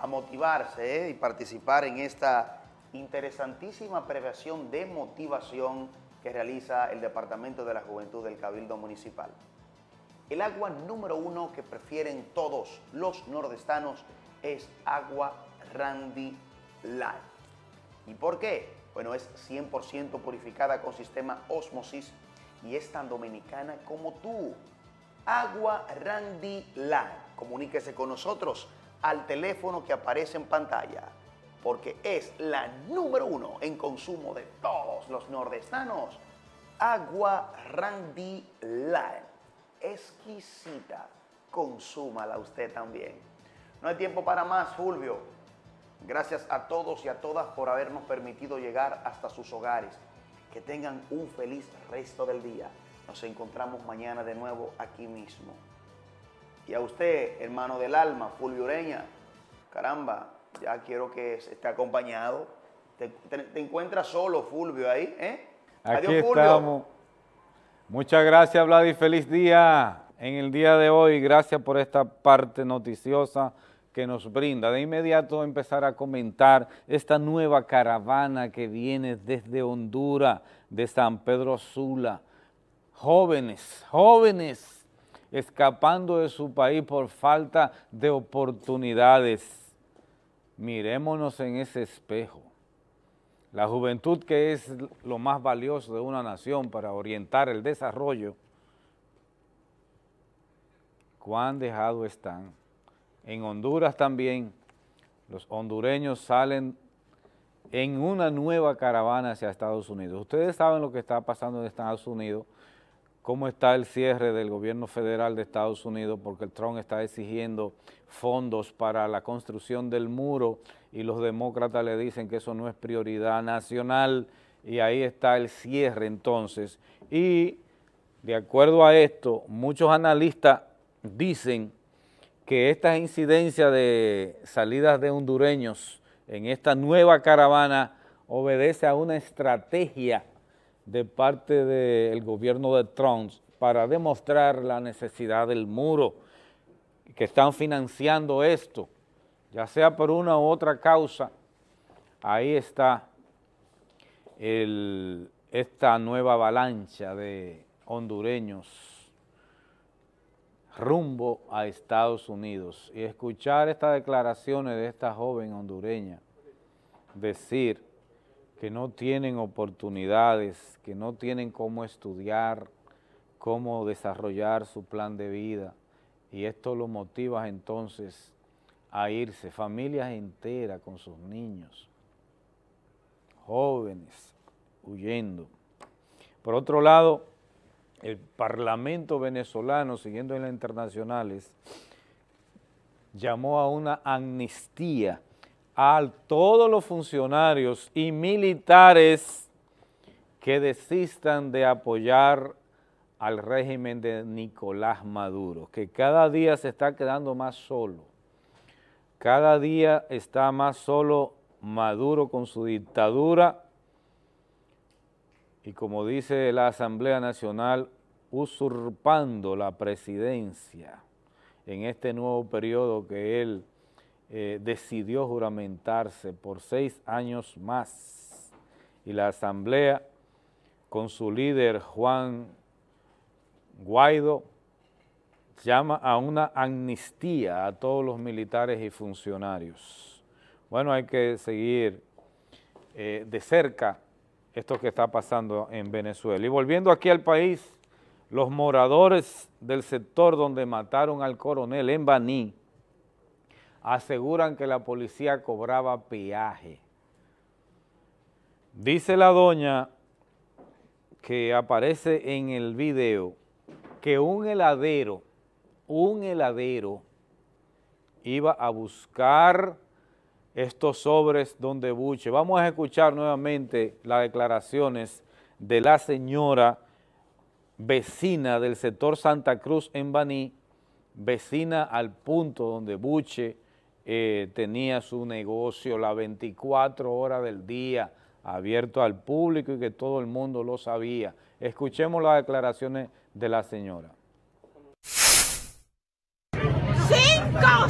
a motivarse eh, y participar en esta interesantísima premiación de motivación que realiza el Departamento de la Juventud del Cabildo Municipal. El agua número uno que prefieren todos los nordestanos es Agua Randy Light. ¿Y por qué? Bueno, es cien por ciento purificada con sistema ósmosis y es tan dominicana como tú. Agua Randy Light. Comuníquese con nosotros al teléfono que aparece en pantalla, porque es la número uno en consumo de todos los nordestanos. Agua Randy Light. Exquisita. Consúmala usted también. No hay tiempo para más, Fulvio. Gracias a todos y a todas por habernos permitido llegar hasta sus hogares. Que tengan un feliz resto del día. Nos encontramos mañana de nuevo aquí mismo. Y a usted, hermano del alma, Fulvio Ureña. Caramba. Ya quiero que esté acompañado. Te, te, te encuentras solo, Fulvio, ahí, ¿eh? Aquí Adiós, estamos. Fulvio. Muchas gracias, Vladi. Feliz día en el día de hoy. Gracias por esta parte noticiosa que nos brinda. De inmediato empezar a comentar esta nueva caravana que viene desde Honduras, de San Pedro Sula. Jóvenes, jóvenes, escapando de su país por falta de oportunidades. Mirémonos en ese espejo. La juventud, que es lo más valioso de una nación para orientar el desarrollo, ¿cuán dejado están? En Honduras también, los hondureños salen en una nueva caravana hacia Estados Unidos. Ustedes saben lo que está pasando en Estados Unidos, cómo está el cierre del gobierno federal de Estados Unidos porque el Trump está exigiendo fondos para la construcción del muro y los demócratas le dicen que eso no es prioridad nacional y ahí está el cierre entonces. Y de acuerdo a esto, muchos analistas dicen que estas incidencias de salidas de hondureños en esta nueva caravana obedece a una estrategia de parte del gobierno de Trump para demostrar la necesidad del muro, que están financiando esto, ya sea por una u otra causa. Ahí está el, esta nueva avalancha de hondureños rumbo a Estados Unidos. Y escuchar estas declaraciones de esta joven hondureña, decir que no tienen oportunidades, que no tienen cómo estudiar, cómo desarrollar su plan de vida, y esto lo motiva entonces a irse, familias enteras con sus niños, jóvenes huyendo. Por otro lado, el Parlamento venezolano, siguiendo en las internacionales, llamó a una amnistía a todos los funcionarios y militares que desistan de apoyar al régimen de Nicolás Maduro, que cada día se está quedando más solo. Cada día está más solo Maduro con su dictadura y, como dice la Asamblea Nacional, usurpando la presidencia en este nuevo periodo que él eh, decidió juramentarse por seis años más. Y la Asamblea, con su líder Juan Guaidó, llama a una amnistía a todos los militares y funcionarios. Bueno, hay que seguir eh, de cerca esto que está pasando en Venezuela. Y volviendo aquí al país, los moradores del sector donde mataron al coronel en Baní aseguran que la policía cobraba peaje. Dice la doña que aparece en el video que un heladero, un heladero iba a buscar estos sobres donde Bucci. Vamos a escuchar nuevamente las declaraciones de la señora vecina del sector Santa Cruz en Baní, vecina al punto donde Bucci eh, tenía su negocio las veinticuatro horas del día abierto al público y que todo el mundo lo sabía. Escuchemos las declaraciones de la señora. Cinco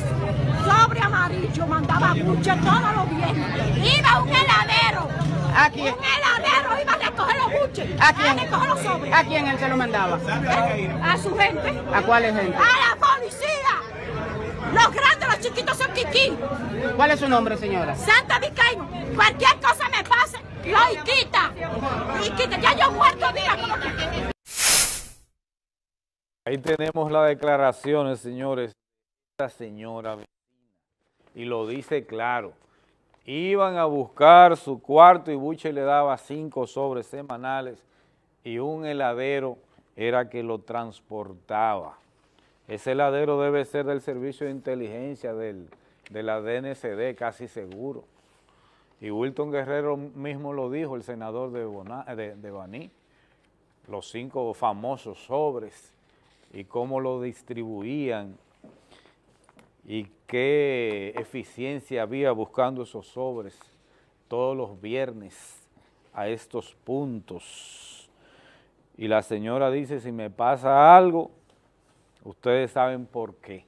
sobre amarillo mandaba Bucci todos los viernes. Iba un heladero. Aquí. Un heladero iba a recoger los buches. ¿A quién? A recoger los sobres. ¿A quién él se lo mandaba? A, a su gente. ¿A cuáles gente? A la policía. Los grandes, los chiquitos son kikí. ¿Cuál es su nombre, señora? Santa Vicaino. Cualquier cosa me pase, lo iquita. Iquita. Ya yo muerto día como que... Ahí tenemos las declaraciones, señores, de esta señora vecina, y lo dice claro. Iban a buscar su cuarto y Bucci le daba cinco sobres semanales y un heladero era que lo transportaba. Ese heladero debe ser del servicio de inteligencia del, de la D N C D, casi seguro. Y Wilton Guerrero mismo lo dijo, el senador de, Bona, de, de Baní, los cinco famosos sobres, y cómo lo distribuían y qué eficiencia había buscando esos sobres todos los viernes a estos puntos. Y la señora dice, si me pasa algo, ustedes saben por qué.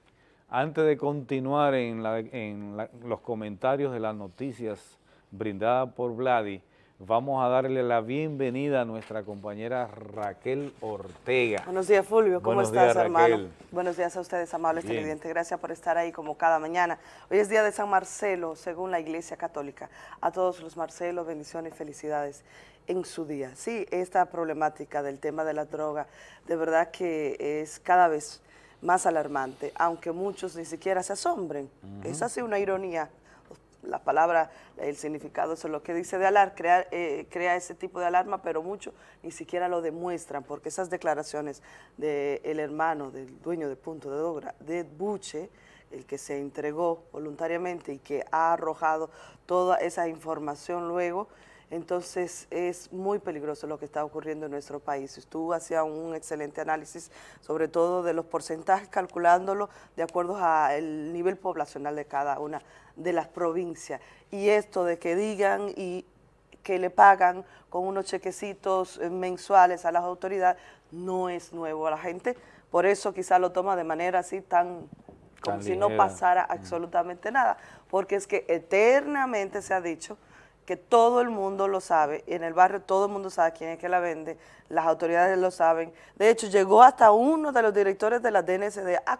Antes de continuar en, la, en la, los comentarios de las noticias brindadas por Vladi, vamos a darle la bienvenida a nuestra compañera Raquel Ortega. Buenos días, Fulvio. ¿Cómo Buenos estás, días, hermano? Raquel. Buenos días a ustedes, amables televidentes. Gracias por estar ahí como cada mañana. Hoy es día de San Marcelo, según la Iglesia Católica. A todos los Marcelos, bendiciones y felicidades en su día. Sí, esta problemática del tema de la droga, de verdad que es cada vez más alarmante, aunque muchos ni siquiera se asombren. Uh-huh. Es así una ironía. La palabra, el significado, eso es lo que dice de alar, crear, eh, crea ese tipo de alarma, pero muchos ni siquiera lo demuestran, porque esas declaraciones del hermano, del dueño de Punto de Dobra, de Bucci, el que se entregó voluntariamente y que ha arrojado toda esa información luego, entonces es muy peligroso lo que está ocurriendo en nuestro país. Tú hacías un excelente análisis, sobre todo de los porcentajes, calculándolo de acuerdo al nivel poblacional de cada una de las provincias. Y esto de que digan y que le pagan con unos chequecitos mensuales a las autoridades no es nuevo a la gente, por eso quizá lo toma de manera así tan... como tan si ligera. No pasara absolutamente nada, porque es que eternamente se ha dicho que todo el mundo lo sabe, en el barrio todo el mundo sabe quién es que la vende, las autoridades lo saben. De hecho, llegó hasta uno de los directores de la D N C D a,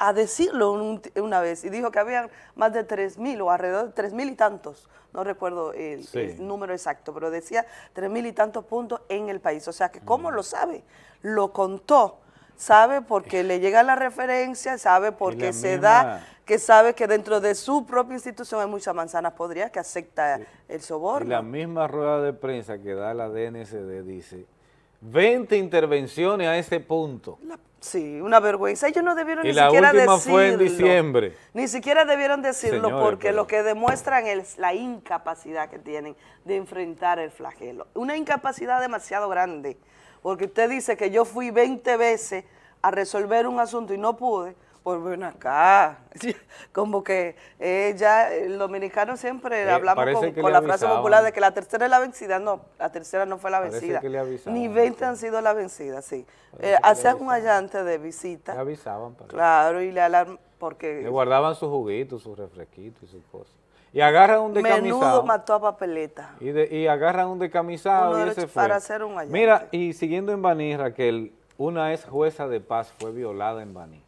a decirlo un, una vez, y dijo que habían más de tres mil o alrededor de tres mil y tantos, no recuerdo el, sí. el número exacto, pero decía tres mil y tantos puntos en el país. O sea, que ¿cómo mm. lo sabe? Lo contó. Sabe porque le llega la referencia, sabe porque se misma... da, que sabe que dentro de su propia institución hay muchas manzanas podridas que acepta sí. el soborno. Y la misma rueda de prensa que da la D N C D dice, veinte intervenciones a ese punto. La, sí, una vergüenza. Ellos no debieron y ni siquiera decirlo. Y la última fue en diciembre. Ni siquiera debieron decirlo. Señores, porque pero... lo que demuestran es la incapacidad que tienen de enfrentar el flagelo. Una incapacidad demasiado grande. Porque usted dice que yo fui veinte veces a resolver un asunto y no pude, pues ven acá. Como que eh, ya el dominicano siempre eh, hablamos con, con la frase popular de que la tercera es la vencida. No, la tercera no fue la vencida. Ni veinte han sido la vencida, sí. Eh, Hacían un allante de visita. Le avisaban. Parece. Claro, y le alarman porque... Le guardaban sus juguitos, sus refresquitos y sus cosas. Y agarran un descamisado. Menudo mató a papeleta. Y, de, y agarran un descamisado y ese fue. Para hacer un allante. Mira, y siguiendo en Baní, Raquel, una ex jueza de paz fue violada en Baní.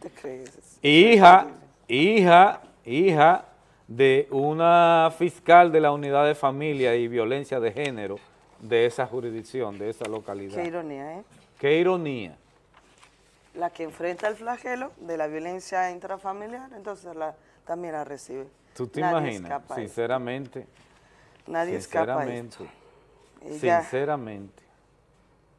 ¿Te crees? Hija, hija, hija de una fiscal de la unidad de familia y violencia de género de esa jurisdicción, de esa localidad. Qué ironía, ¿eh? Qué ironía. La que enfrenta el flagelo de la violencia intrafamiliar, entonces la, también la recibe. ¿Tú te Nadie imaginas? Sinceramente. Nadie sinceramente, escapa a esto. Ella, Sinceramente.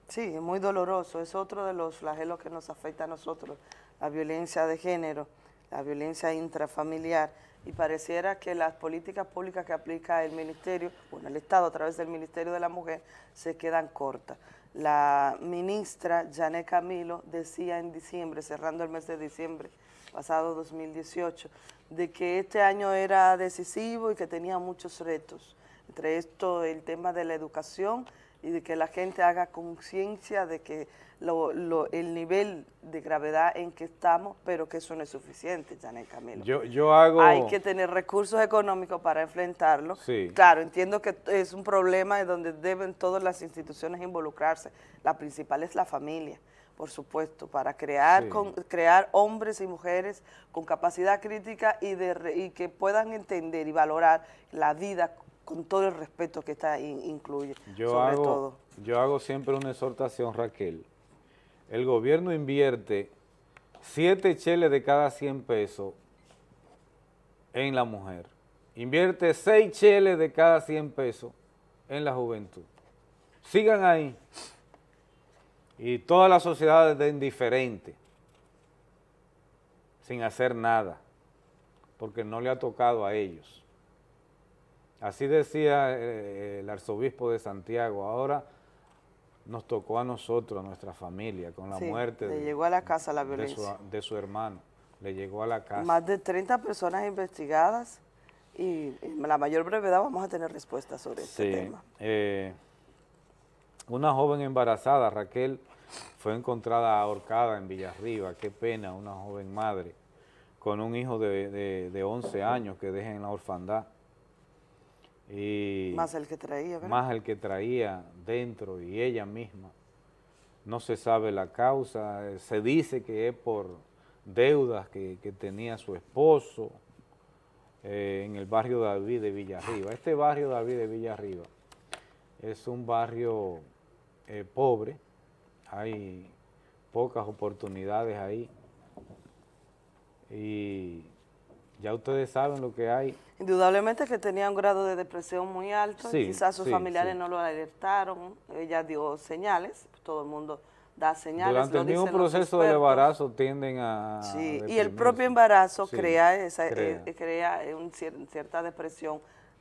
Sí, es muy doloroso. Es otro de los flagelos que nos afecta a nosotros. La violencia de género, la violencia intrafamiliar. Y pareciera que las políticas públicas que aplica el Ministerio, bueno, el Estado a través del Ministerio de la Mujer, se quedan cortas. La ministra Jaime Camilo decía en diciembre, cerrando el mes de diciembre, pasado dos mil dieciocho, de que este año era decisivo y que tenía muchos retos. Entre esto el tema de la educación y de que la gente haga conciencia de que lo, lo, el nivel de gravedad en que estamos, pero que eso no es suficiente, Janet Camilo. Yo, yo hago... Hay que tener recursos económicos para enfrentarlo. Sí. Claro, entiendo que es un problema en donde deben todas las instituciones involucrarse. La principal es la familia, por supuesto, para crear, sí. con, crear hombres y mujeres con capacidad crítica y, de, y que puedan entender y valorar la vida con todo el respeto que esta incluye, yo sobre hago, todo. Yo hago siempre una exhortación, Raquel. El gobierno invierte siete cheles de cada cien pesos en la mujer. Invierte seis cheles de cada cien pesos en la juventud. Sigan ahí. Y toda la sociedad es indiferente, sin hacer nada, porque no le ha tocado a ellos. Así decía eh, el arzobispo de Santiago, ahora nos tocó a nosotros, a nuestra familia, con la sí, muerte le de, llegó a la casa la violencia. De, su, de su hermano, le llegó a la casa. Más de treinta personas investigadas y en la mayor brevedad vamos a tener respuestas sobre sí, este tema. Eh, una joven embarazada, Raquel, fue encontrada ahorcada en Villarriba, qué pena, una joven madre con un hijo de, de, de once años que deja en la orfandad. Y más el que traía, ¿verdad? Más el que traía dentro y ella misma. No se sabe la causa, se dice que es por deudas que, que tenía su esposo eh, en el barrio David de Villarriba. Este barrio David de Villarriba es un barrio eh, pobre, hay pocas oportunidades ahí y ya ustedes saben lo que hay. Indudablemente que tenía un grado de depresión muy alto, sí, quizás sus sí, familiares sí. no lo alertaron, ella dio señales, todo el mundo da señales. Durante el mismo proceso del embarazo tienden a... Sí, y el propio embarazo sí, crea, esa, crea. Eh, crea un cier cierta depresión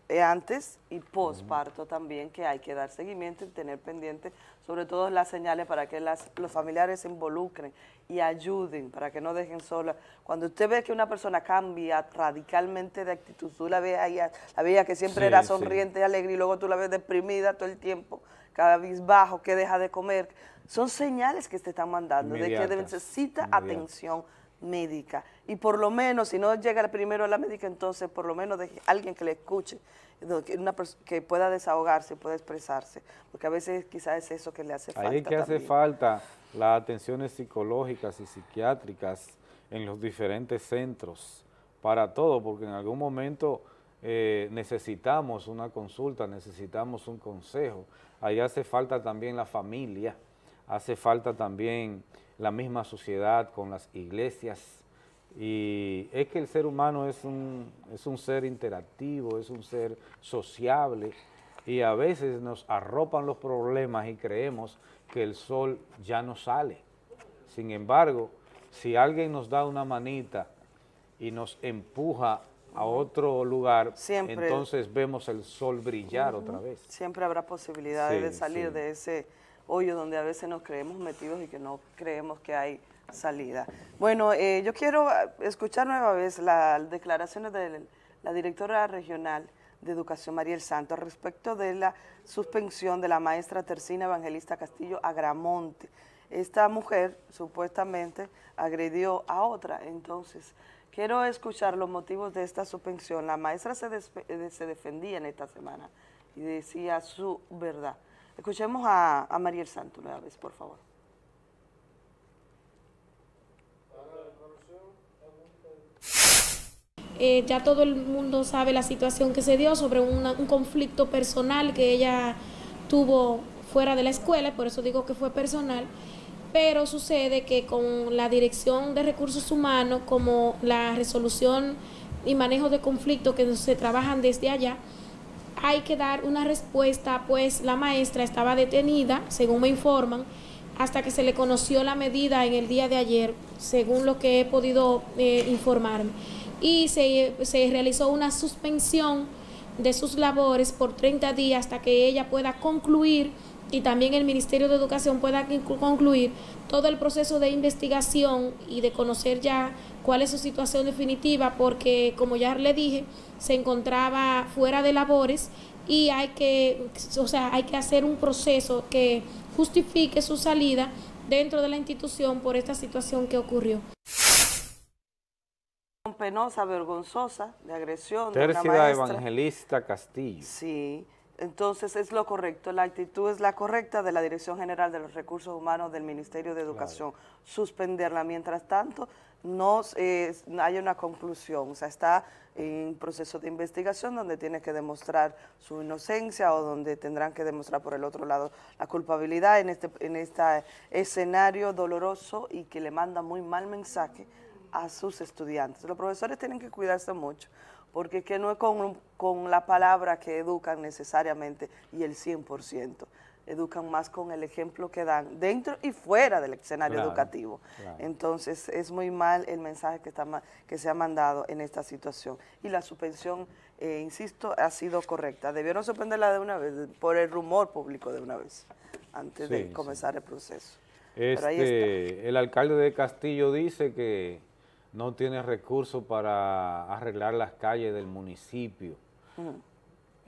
eh, antes y posparto uh-huh. también, que hay que dar seguimiento y tener pendiente, sobre todo las señales para que las, los familiares se involucren y ayuden, para que no dejen sola. Cuando usted ve que una persona cambia radicalmente de actitud, tú la ves ahí, la veía que siempre sí, era sonriente sí. y alegre, y luego tú la ves deprimida todo el tiempo, cabizbajo, que deja de comer, son señales que te están mandando, inmediata, de que necesita inmediata. atención médica. Y por lo menos, si no llega primero a la médica, entonces por lo menos de alguien que le escuche, una que pueda desahogarse, pueda expresarse, porque a veces quizás es eso que le hace falta. Ahí es que hace falta las atenciones psicológicas y psiquiátricas en los diferentes centros, para todo, porque en algún momento eh, necesitamos una consulta, necesitamos un consejo. Ahí hace falta también la familia, hace falta también la misma sociedad con las iglesias. Y es que el ser humano es un, es un ser interactivo, es un ser sociable, y a veces nos arropan los problemas y creemos que el sol ya no sale. Sin embargo, si alguien nos da una manita y nos empuja a otro lugar, siempre, entonces vemos el sol brillar uh-huh. otra vez. Siempre habrá posibilidades sí, de salir sí. de ese hoyo donde a veces nos creemos metidos y que no creemos que hay salida. Bueno, eh, yo quiero escuchar nueva vez las declaraciones de la directora regional de Educación, Mariel Santos, respecto de la suspensión de la maestra Teresina Evangelista Castillo Agramonte. Esta mujer supuestamente agredió a otra, entonces quiero escuchar los motivos de esta suspensión. La maestra se, se defendía en esta semana y decía su verdad. Escuchemos a, a Mariel Santos una vez, por favor. Eh, ya todo el mundo sabe la situación que se dio sobre una, un conflicto personal que ella tuvo fuera de la escuela, por eso digo que fue personal, pero sucede que con la Dirección de Recursos Humanos, como la resolución y manejo de conflictos que se trabajan desde allá, hay que dar una respuesta, pues la maestra estaba detenida, según me informan, hasta que se le conoció la medida en el día de ayer, según lo que he podido eh, informarme. Y se, se realizó una suspensión de sus labores por treinta días hasta que ella pueda concluir y también el Ministerio de Educación pueda concluir todo el proceso de investigación y de conocer ya cuál es su situación definitiva, porque como ya le dije, se encontraba fuera de labores y hay que, o sea, hay que hacer un proceso que justifique su salida dentro de la institución por esta situación que ocurrió. Penosa, vergonzosa, de agresión de una maestra. Evangelista Castillo. Sí, entonces es lo correcto, la actitud es la correcta de la Dirección General de los Recursos Humanos del Ministerio de Educación, claro. Suspenderla, mientras tanto no eh, hay una conclusión, o sea, está en proceso de investigación donde tiene que demostrar su inocencia o donde tendrán que demostrar por el otro lado la culpabilidad en este, en este escenario doloroso y que le manda muy mal mensaje a sus estudiantes. Los profesores tienen que cuidarse mucho, porque que no es con, con la palabra que educan necesariamente y el cien por ciento. Educan más con el ejemplo que dan dentro y fuera del escenario claro, educativo. Claro. Entonces, es muy mal el mensaje que, está, que se ha mandado en esta situación. Y la suspensión, eh, insisto, ha sido correcta. Debieron suspenderla de una vez, por el rumor público de una vez, antes sí, de comenzar sí. el proceso. Este, Pero ahí está. El alcalde de Castillo dice que no tiene recursos para arreglar las calles del municipio. Uh-huh.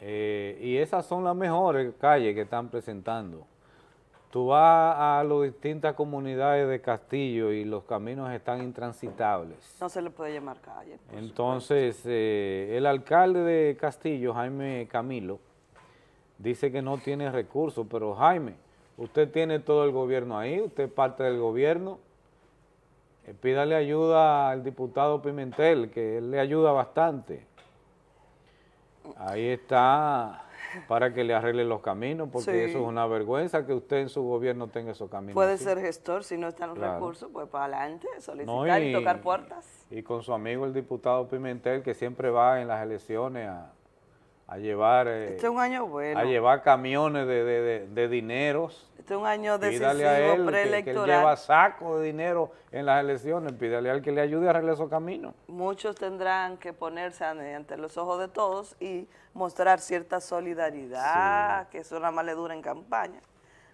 eh, y esas son las mejores calles que están presentando. Tú vas a las distintas comunidades de Castillo y los caminos están intransitables. No se le puede llamar calle. Entonces, eh, el alcalde de Castillo, Jaime Camilo, dice que no tiene recursos, pero Jaime, usted tiene todo el gobierno ahí, usted es parte del gobierno. Pídale ayuda al diputado Pimentel, que él le ayuda bastante. Ahí está, para que le arregle los caminos, porque sí. eso es una vergüenza que usted en su gobierno tenga esos caminos. Puede así. ser gestor, si no están los claro. recursos, pues para adelante, solicitar no, y, y tocar puertas. Y con su amigo el diputado Pimentel, que siempre va en las elecciones a, a llevar eh, este es un año bueno. a llevar camiones de, de, de, de dineros. Este es un año decisivo preelectoral. Que, que él lleva saco de dinero en las elecciones, pídale al que le ayude a arreglar esos caminos. Muchos tendrán que ponerse ante los ojos de todos y mostrar cierta solidaridad, sí. que eso nada más le dura en campaña.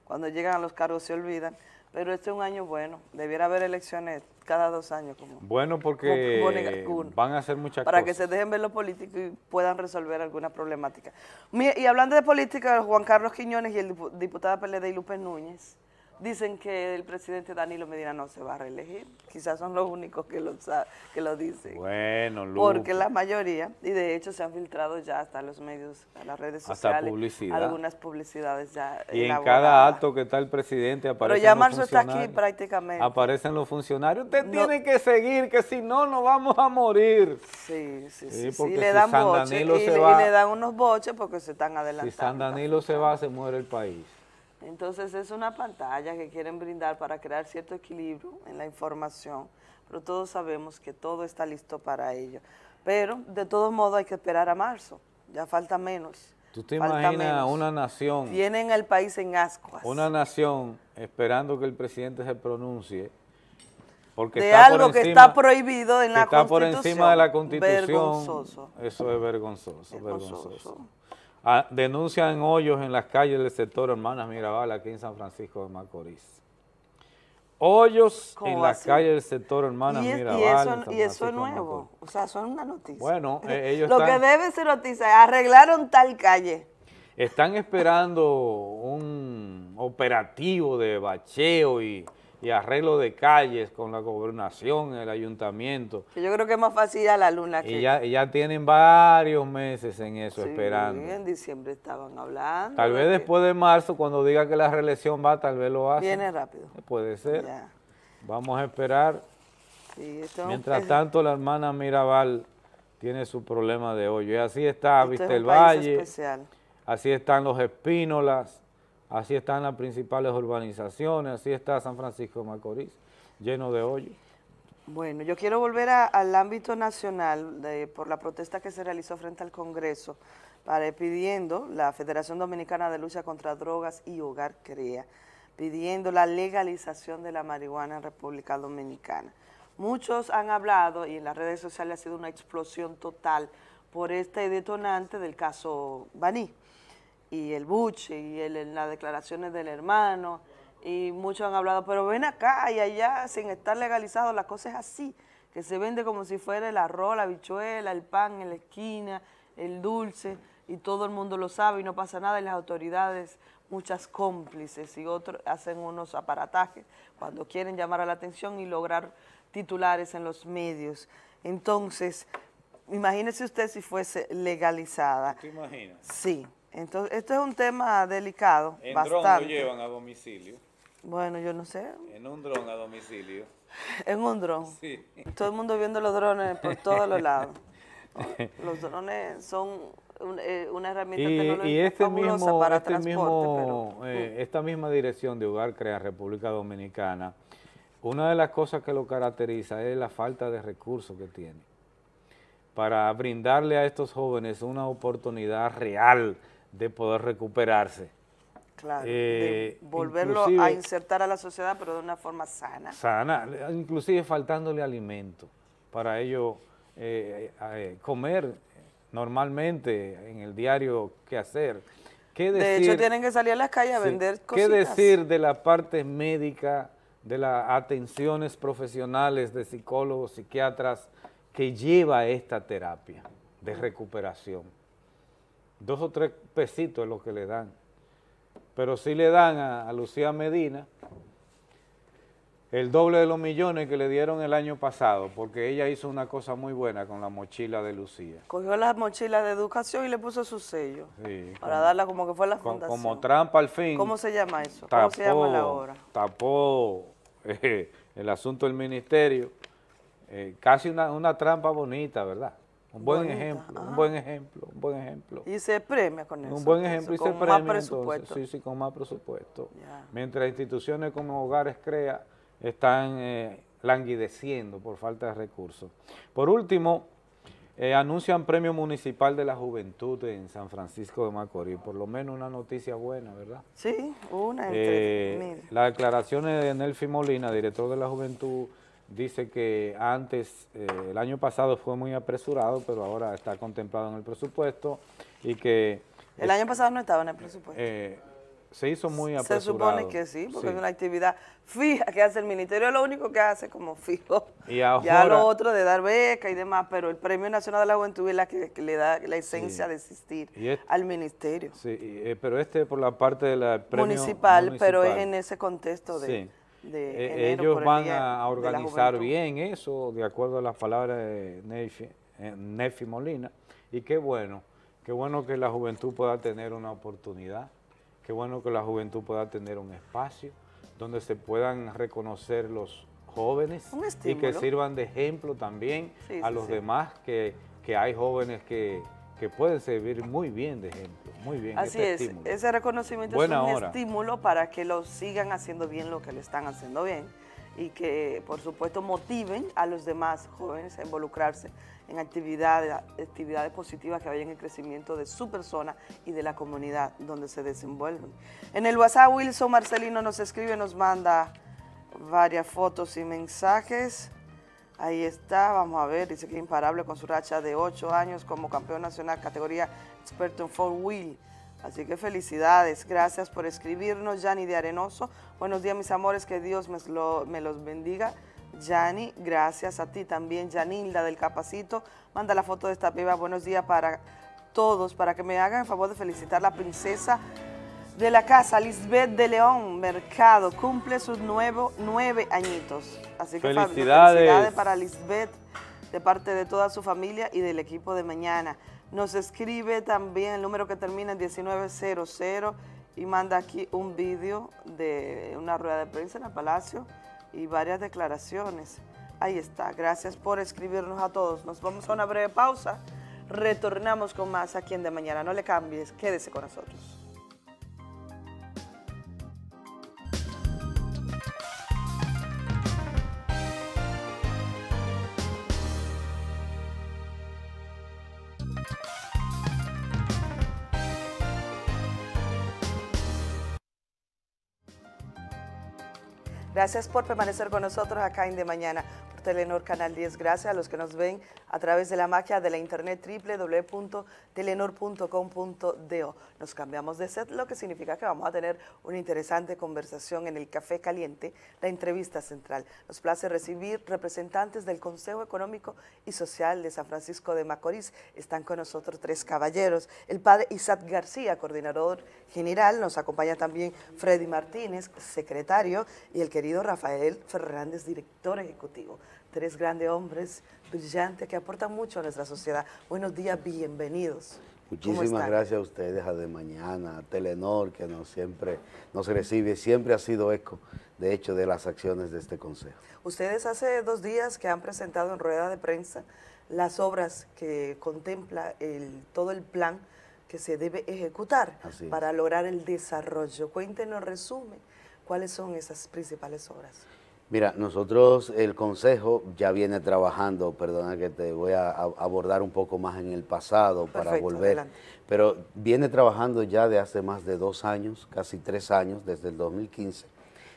Cuando llegan a los cargos se olvidan, pero este es un año bueno, debiera haber elecciones cada dos años. Como, bueno, porque como, como, van a hacer muchas para cosas. Para que se dejen ver los políticos y puedan resolver alguna problemática. Y hablando de política, Juan Carlos Quiñones y el diputado P L D y Lupe Núñez dicen que el presidente Danilo Medina no se va a reelegir. Quizás son los únicos que lo, que lo dicen. Bueno, Lu. Porque la mayoría, y de hecho se han filtrado ya hasta los medios, a las redes sociales. Hasta publicidad. Algunas publicidades ya. Y elaboradas. En cada acto que está el presidente aparecen los funcionarios. Pero ya marzo está aquí prácticamente. Aparecen los funcionarios. Usted no. tiene que seguir, que si no, nos vamos a morir. Sí, sí, sí. sí y le dan si boches. Y, y, va, y le dan unos boches porque se están adelantando. Si San Danilo se va, se muere el país. Entonces es una pantalla que quieren brindar para crear cierto equilibrio en la información, pero todos sabemos que todo está listo para ello. Pero de todos modos hay que esperar a marzo, ya falta menos. ¿Tú te imaginas menos. una nación? Tienen el país en ascuas. Una nación esperando que el presidente se pronuncie. Porque de está algo por encima, que está prohibido en la está Constitución. Está por encima de la Constitución. Vergonzoso. Eso es vergonzoso, vergonzoso. vergonzoso. Ah, denuncian hoyos en las calles del sector Hermanas Mirabal, aquí en San Francisco de Macorís. Hoyos en las calles del sector Hermanas Mirabal. Y eso, y eso es nuevo, o sea, son una noticia. Bueno, eh, ellos Lo están, que debe ser noticia, arreglaron tal calle. Están esperando un operativo de bacheo y, y arreglo de calles con la gobernación, el ayuntamiento. Yo creo que es más fácil ir a la luna. Que y ya, ya tienen varios meses en eso, sí, esperando. En diciembre estaban hablando. Tal vez después de marzo, cuando diga que la reelección va, tal vez lo hacen. Viene rápido. Puede ser. Ya. Vamos a esperar. Sí, esto Mientras es... tanto, la hermana Mirabal tiene su problema de hoyo. Y así está Vistelvalle, es así están los Espínolas, así están las principales urbanizaciones, así está San Francisco de Macorís, lleno de hoyos. Bueno, yo quiero volver a, al ámbito nacional de, por la protesta que se realizó frente al Congreso, para, pidiendo la Federación Dominicana de Lucha contra Drogas y Hogar CREA, pidiendo la legalización de la marihuana en República Dominicana. Muchos han hablado, y en las redes sociales ha sido una explosión total por este detonante del caso Baní, y el Bucci, y el, en las declaraciones del hermano, y muchos han hablado, pero ven acá y allá, sin estar legalizado, la cosa es así, que se vende como si fuera el arroz, la habichuela, el pan en la esquina, el dulce, y todo el mundo lo sabe y no pasa nada, y las autoridades, muchas cómplices, y otros hacen unos aparatajes cuando quieren llamar a la atención y lograr titulares en los medios. Entonces, imagínese usted si fuese legalizada. ¿Te imaginas? Sí. Entonces, esto es un tema delicado, en bastante. ¿En dron lo llevan a domicilio? Bueno, yo no sé. En un dron a domicilio. En un dron. Sí. Todo el mundo viendo los drones por todos los lados. Los drones son una herramienta y, tecnológica y este fabulosa mismo, para este transporte. Mismo, pero, eh, uh. Esta misma dirección de Hogar CREA República Dominicana, una de las cosas que lo caracteriza es la falta de recursos que tiene para brindarle a estos jóvenes una oportunidad real de poder recuperarse. Claro, eh, de volverlo a insertar a la sociedad, pero de una forma sana. Sana, inclusive faltándole alimento para ellos eh, eh, comer normalmente en el diario que hacer. ¿Qué decir, de hecho, tienen que salir a las calles a sí, vender cositas. ¿Qué decir de la parte médica, de las atenciones profesionales de psicólogos, psiquiatras, que lleva esta terapia de recuperación? Dos o tres pesitos es lo que le dan, pero sí le dan a, a Lucía Medina el doble de los millones que le dieron el año pasado, porque ella hizo una cosa muy buena con la mochila de Lucía. Cogió la mochila de educación y le puso su sello, sí, para como, darla como que fue la fundación. Como, como trampa al fin. ¿Cómo se llama eso? Tapó, ¿Cómo se llama la obra? Tapó eh, el asunto del ministerio. Eh, casi una, una trampa bonita, ¿verdad? Un buen bonita, ejemplo, ajá. un buen ejemplo, un buen ejemplo. Y se premia con eso. Un buen ejemplo eso, y se premia. Con más presupuesto. Entonces, sí, sí, con más presupuesto. Yeah. Mientras instituciones como Hogares CREA están eh, languideciendo por falta de recursos. Por último, eh, anuncian Premio Municipal de la Juventud en San Francisco de Macorís. Por lo menos una noticia buena, ¿verdad? Sí, una entre eh, mil. Las declaraciones de Nelfi Molina, director de la Juventud, dice que antes, eh, el año pasado fue muy apresurado, pero ahora está contemplado en el presupuesto y que... El año pasado no estaba en el presupuesto. Eh, Se hizo muy apresurado. Se supone que sí, porque sí. es una actividad fija que hace el ministerio, lo único que hace como fijo. Y ahora, ya lo otro de dar beca y demás, pero el Premio Nacional de la Juventud es la que, que le da la esencia sí. de existir este, al ministerio. Sí, eh, pero este por la parte de la premio municipal, municipal, pero es en ese contexto de... Sí. De eh, enero ellos por el van día a organizar bien eso, de acuerdo a las palabras de Nelfi, Nelfi Molina, y qué bueno, qué bueno que la juventud pueda tener una oportunidad. Qué bueno que la juventud pueda tener un espacio donde se puedan reconocer los jóvenes y que sirvan de ejemplo también sí, a sí, los sí. demás, que, que hay jóvenes que, que pueden servir muy bien de ejemplo, muy bien. Así este es, estímulo. Ese reconocimiento Buena es un hora. estímulo para que los sigan haciendo bien lo que le están haciendo bien y que, por supuesto, motiven a los demás jóvenes a involucrarse en actividades, actividades positivas que vayan en crecimiento de su persona y de la comunidad donde se desenvuelven. En el WhatsApp, Wilson Marcelino nos escribe, nos manda varias fotos y mensajes. Ahí está, vamos a ver, dice que imparable con su racha de ocho años como campeón nacional, categoría experto en four wheel. Así que felicidades, gracias por escribirnos, Yanni de Arenoso. Buenos días, mis amores, que Dios me, lo, me los bendiga. Yanni, gracias a ti también, Yanilda del Capacito. Manda la foto de esta piba, buenos días para todos, para que me hagan el favor de felicitar a la princesa de la casa, Lisbeth de León Mercado, cumple sus nuevo, nueve añitos. Así que felicidades. felicidades para Lisbeth, de parte de toda su familia y del equipo de mañana. Nos escribe también el número que termina en diecinueve cero cero y manda aquí un vídeo de una rueda de prensa en el Palacio y varias declaraciones. Ahí está, gracias por escribirnos a todos. Nos vamos a una breve pausa, retornamos con más aquí en De Mañana. No le cambies, quédese con nosotros. Gracias por permanecer con nosotros acá en De Mañana por Telenor Canal diez. Gracias a los que nos ven a través de la magia de la internet w w w punto telenor punto com punto do. Nos cambiamos de set, lo que significa que vamos a tener una interesante conversación en el Café Caliente, la entrevista central. Nos place recibir representantes del Consejo Económico y Social de San Francisco de Macorís. Están con nosotros tres caballeros. El padre Isaac García, coordinador general. Nos acompaña también Freddy Martínez, secretario, y el querido Rafael Fernández, director ejecutivo. Tres grandes hombres brillantes que aportan mucho a nuestra sociedad. Buenos días, bienvenidos. Muchísimas gracias a ustedes, a De Mañana, a Telenor, que nos siempre nos recibe, siempre ha sido eco, de hecho, de las acciones de este consejo. Ustedes hace dos días que han presentado en rueda de prensa las obras que contempla el, todo el plan que se debe ejecutar para lograr el desarrollo. Cuéntenos, resumen. ¿Cuáles son esas principales obras? Mira, nosotros, el Consejo ya viene trabajando, perdona que te voy a, a abordar un poco más en el pasado. Perfecto, para volver, adelante. Pero viene trabajando ya de hace más de dos años, casi tres años, desde el dos mil quince,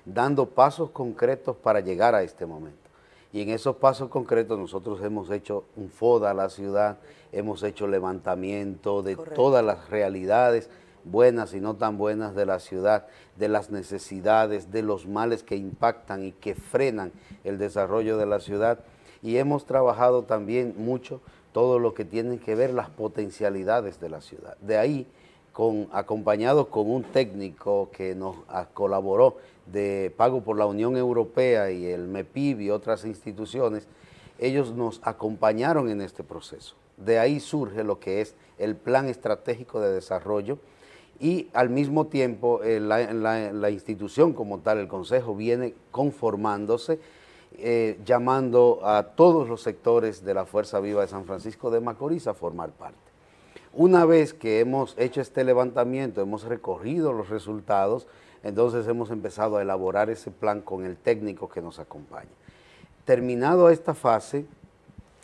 dando pasos concretos para llegar a este momento. Y en esos pasos concretos nosotros hemos hecho un FODA a la ciudad, hemos hecho levantamiento de Correcto. todas las realidades, buenas y no tan buenas de la ciudad, de las necesidades, de los males que impactan y que frenan el desarrollo de la ciudad. Y hemos trabajado también mucho todo lo que tiene que ver las potencialidades de la ciudad. De ahí, con, acompañado con un técnico que nos colaboró de pago por la Unión Europea y el M E P I B y otras instituciones, ellos nos acompañaron en este proceso. De ahí surge lo que es el Plan Estratégico de Desarrollo. Y al mismo tiempo eh, la, la, la institución como tal, el Consejo, viene conformándose, eh, llamando a todos los sectores de la Fuerza Viva de San Francisco de Macorís a formar parte. Una vez que hemos hecho este levantamiento, hemos recorrido los resultados, entonces hemos empezado a elaborar ese plan con el técnico que nos acompaña. Terminado esta fase,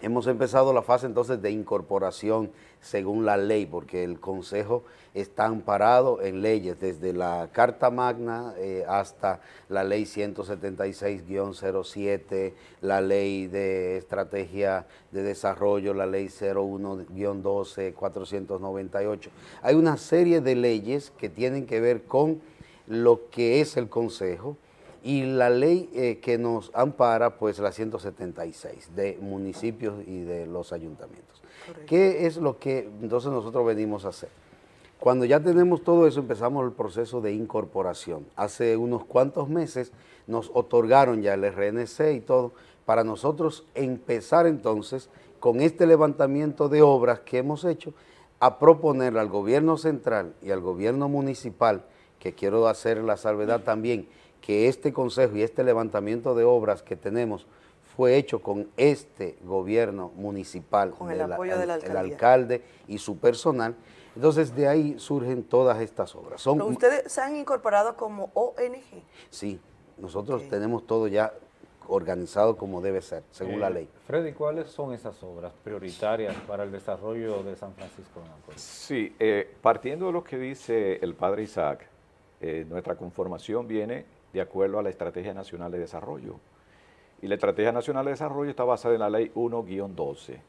hemos empezado la fase entonces de incorporación según la ley, porque el Consejo está amparado en leyes, desde la Carta Magna eh, hasta la ley ciento setenta y seis guión cero siete, la ley de Estrategia de Desarrollo, la ley cero uno guión doce, cuatrocientos noventa y ocho. Hay una serie de leyes que tienen que ver con lo que es el Consejo y la ley eh, que nos ampara, pues la ciento setenta y seis de municipios y de los ayuntamientos. Correcto. ¿Qué es lo que entonces nosotros venimos a hacer? Cuando ya tenemos todo eso, empezamos el proceso de incorporación. Hace unos cuantos meses nos otorgaron ya el R N C y todo, para nosotros empezar entonces con este levantamiento de obras que hemos hecho, a proponer al gobierno central y al gobierno municipal, que quiero hacer la salvedad también, que este consejo y este levantamiento de obras que tenemos fue hecho con este gobierno municipal, con el apoyo del alcalde y su personal. Entonces, de ahí surgen todas estas obras. Son, ¿ustedes se han incorporado como O N G? Sí, nosotros okay. tenemos todo ya organizado como debe ser, según eh, la ley. Freddy, ¿cuáles son esas obras prioritarias para el desarrollo de San Francisco de Macorís? Sí, eh, partiendo de lo que dice el padre Isaac, eh, nuestra conformación viene de acuerdo a la Estrategia Nacional de Desarrollo. Y la Estrategia Nacional de Desarrollo está basada en la ley uno guión doce.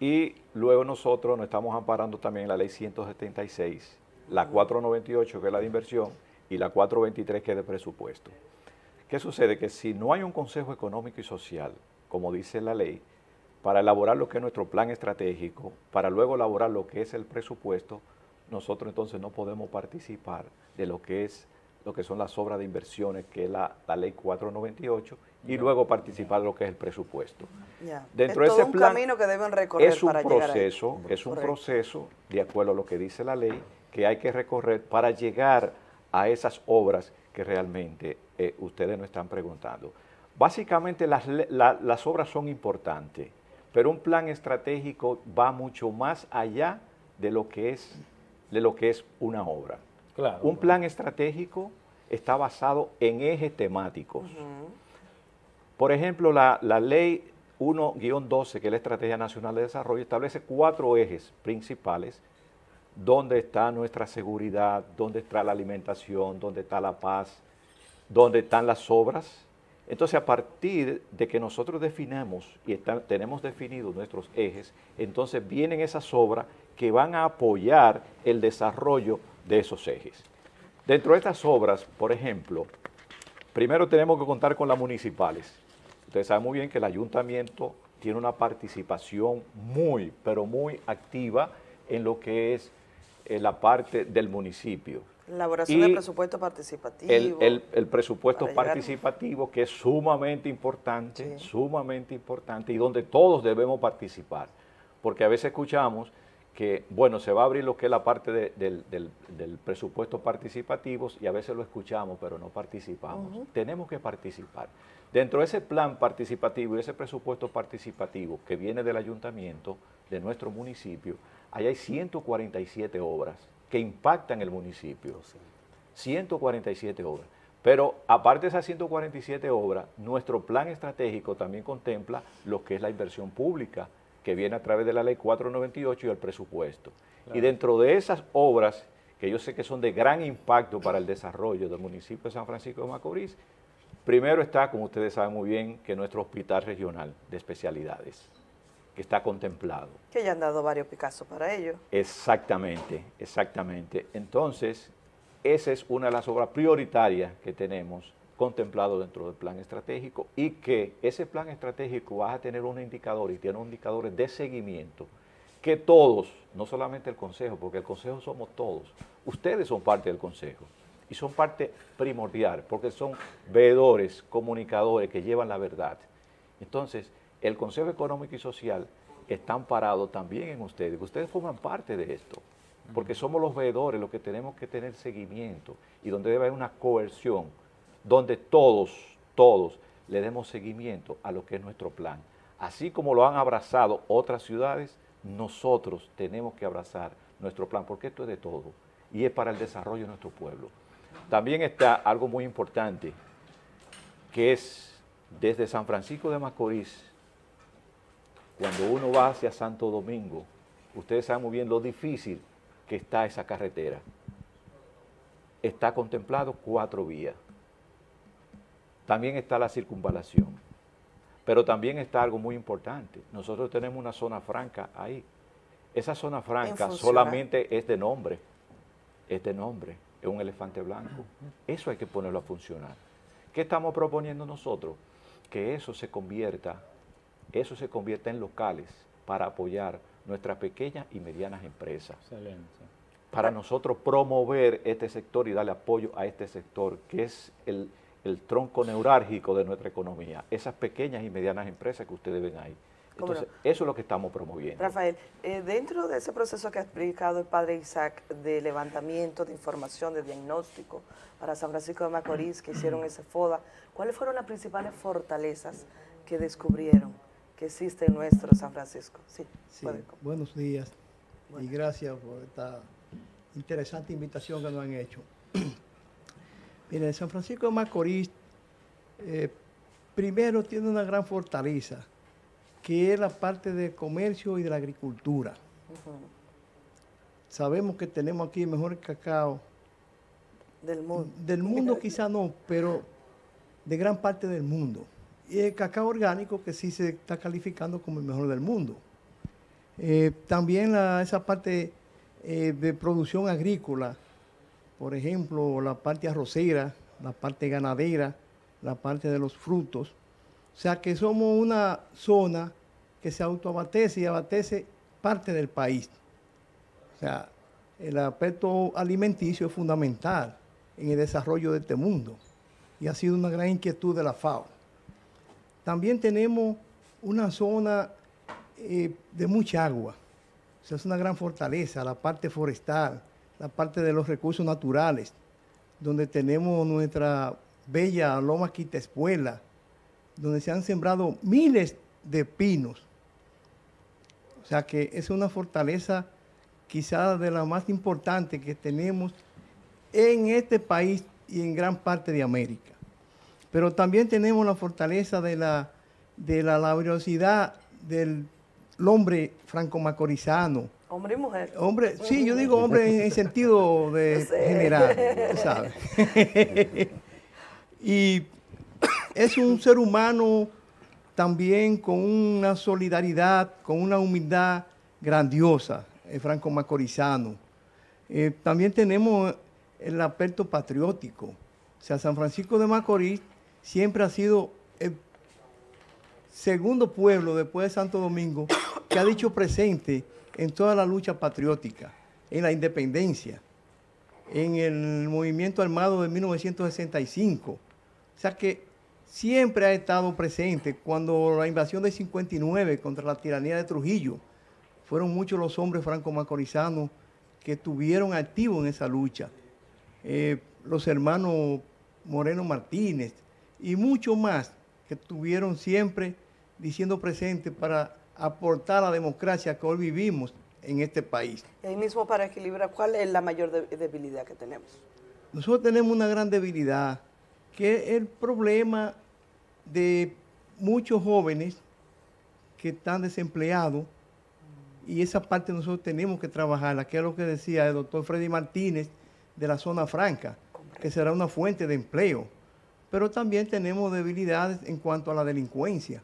Y luego nosotros nos estamos amparando también en la ley ciento setenta y seis, la cuatrocientos noventa y ocho, que es la de inversión, y la cuatrocientos veintitrés, que es de presupuesto. ¿Qué sucede? Que si no hay un Consejo Económico y Social, como dice la ley, para elaborar lo que es nuestro plan estratégico, para luego elaborar lo que es el presupuesto, nosotros entonces no podemos participar de lo que es lo que son las obras de inversiones, que es la, la ley cuatrocientos noventa y ocho, y yeah. luego participar de lo que es el presupuesto. Yeah. Dentro es de todo ese plan, un camino que deben recorrer es un para proceso, llegar ahí. Es un Correcto. proceso, de acuerdo a lo que dice la ley, que hay que recorrer para llegar a esas obras que realmente eh, ustedes nos están preguntando. Básicamente las, la, las obras son importantes, pero un plan estratégico va mucho más allá de lo que es, de lo que es una obra. Claro, un plan estratégico está basado en ejes temáticos. Uh-huh. Por ejemplo, la, la ley uno guión doce, que es la Estrategia Nacional de Desarrollo, establece cuatro ejes principales, donde está nuestra seguridad, donde está la alimentación, donde está la paz, donde están las obras. Entonces, a partir de que nosotros definamos y está, tenemos definidos nuestros ejes, entonces vienen esas obras que van a apoyar el desarrollo de esos ejes. Dentro de estas obras, por ejemplo, primero tenemos que contar con las municipales. Ustedes saben muy bien que el ayuntamiento tiene una participación muy, pero muy activa en lo que es eh, la parte del municipio. Elaboración del presupuesto participativo. El, el, el presupuesto participativo llegar... que es sumamente importante, sí. sumamente importante, y donde todos debemos participar, porque a veces escuchamos que, bueno, se va a abrir lo que es la parte de, del, del, del presupuesto participativo y a veces lo escuchamos, pero no participamos. Uh-huh. Tenemos que participar. Dentro de ese plan participativo y ese presupuesto participativo que viene del ayuntamiento, de nuestro municipio, ahí hay ciento cuarenta y siete obras que impactan el municipio. ciento cuarenta y siete obras. Pero aparte de esas ciento cuarenta y siete obras, nuestro plan estratégico también contempla lo que es la inversión pública, que viene a través de la ley cuatrocientos noventa y ocho y el presupuesto. Claro. Y dentro de esas obras, que yo sé que son de gran impacto para el desarrollo del municipio de San Francisco de Macorís, primero está, como ustedes saben muy bien, que nuestro hospital regional de especialidades, que está contemplado. Que ya han dado varios Picasso para ello. Exactamente, exactamente. Entonces, esa es una de las obras prioritarias que tenemos contemplado dentro del plan estratégico, y que ese plan estratégico va a tener un indicador y tiene indicadores de seguimiento que todos, no solamente el Consejo, porque el Consejo somos todos, ustedes son parte del Consejo y son parte primordial, porque son veedores, comunicadores que llevan la verdad. Entonces, el Consejo Económico y Social está amparado también en ustedes, que ustedes forman parte de esto, porque somos los veedores los que tenemos que tener seguimiento y donde debe haber una coerción, donde todos, todos le demos seguimiento a lo que es nuestro plan. Así como lo han abrazado otras ciudades, nosotros tenemos que abrazar nuestro plan, porque esto es de todo y es para el desarrollo de nuestro pueblo. También está algo muy importante, que es desde San Francisco de Macorís, cuando uno va hacia Santo Domingo, ustedes saben muy bien lo difícil que está esa carretera. Está contemplado cuatro vías. También está la circunvalación, pero también está algo muy importante. Nosotros tenemos una zona franca ahí. Esa zona franca solamente es de nombre, es de nombre. es un elefante blanco. Eso hay que ponerlo a funcionar. ¿Qué estamos proponiendo nosotros? Que eso se convierta, eso se convierta en locales para apoyar nuestras pequeñas y medianas empresas. Excelente. Para nosotros promover este sector y darle apoyo a este sector, que es el, el tronco neurálgico de nuestra economía, esas pequeñas y medianas empresas que ustedes ven ahí. Entonces, no? Eso es lo que estamos promoviendo. Rafael, eh, dentro de ese proceso que ha explicado el padre Isaac de levantamiento, de información, de diagnóstico para San Francisco de Macorís, que hicieron ese FODA, ¿cuáles fueron las principales fortalezas que descubrieron que existe en nuestro San Francisco? Sí, sí. Buenos días bueno. y gracias por esta interesante invitación que nos han hecho. Miren, San Francisco de Macorís, eh, primero tiene una gran fortaleza, que es la parte del comercio y de la agricultura. Uh-huh. Sabemos que tenemos aquí el mejor cacao del mundo. Del mundo quizá no, pero de gran parte del mundo. Y el cacao orgánico que sí se está calificando como el mejor del mundo. Eh, también la, esa parte eh, de producción agrícola, por ejemplo, la parte arrocera, la parte ganadera, la parte de los frutos. O sea que somos una zona que se autoabastece y abastece parte del país. O sea, el aspecto alimenticio es fundamental en el desarrollo de este mundo y ha sido una gran inquietud de la FAO. También tenemos una zona eh, de mucha agua. O sea, es una gran fortaleza, la parte forestal, la parte de los recursos naturales, donde tenemos nuestra bella Loma Quitespuela, donde se han sembrado miles de pinos. O sea que es una fortaleza quizás de la más importante que tenemos en este país y en gran parte de América. Pero también tenemos la fortaleza de la, de la laboriosidad del hombre franco-macorizano. Hombre y mujer. Hombre, sí, yo digo hombre en el sentido de no sé. general, tú sabes. Y es un ser humano también con una solidaridad, con una humildad grandiosa, el franco-macorizano. Eh, también tenemos el aspecto patriótico. O sea, San Francisco de Macorís siempre ha sido el segundo pueblo, después de Santo Domingo, que ha dicho presente en toda la lucha patriótica, en la independencia, en el movimiento armado de mil novecientos sesenta y cinco. O sea que siempre ha estado presente. Cuando la invasión de cincuenta y nueve contra la tiranía de Trujillo, fueron muchos los hombres franco-macorizanos que estuvieron activos en esa lucha. Eh, los hermanos Moreno Martínez y muchos más que estuvieron siempre diciendo presente para aportar a la democracia que hoy vivimos en este país. Y ahí mismo para equilibrar, ¿cuál es la mayor debilidad que tenemos? Nosotros tenemos una gran debilidad, que el problema de muchos jóvenes que están desempleados, y esa parte nosotros tenemos que trabajarla, que es lo que decía el doctor Freddy Martínez de la zona franca, que será una fuente de empleo. Pero también tenemos debilidades en cuanto a la delincuencia.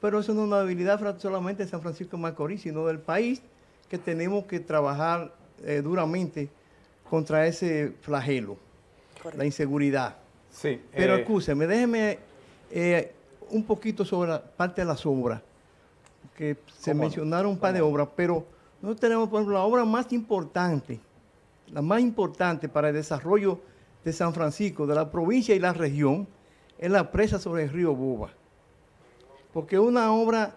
Pero eso no es una debilidad solamente de San Francisco de Macorís, sino del país, que tenemos que trabajar eh, duramente contra ese flagelo, correcto, la inseguridad. Sí, pero eh, escúcheme, déjeme eh, un poquito sobre la parte de las obras, que se mencionaron un par de obras, pero nosotros tenemos, por ejemplo, la obra más importante, la más importante para el desarrollo de San Francisco, de la provincia y la región, es la presa sobre el río Boba, porque es una obra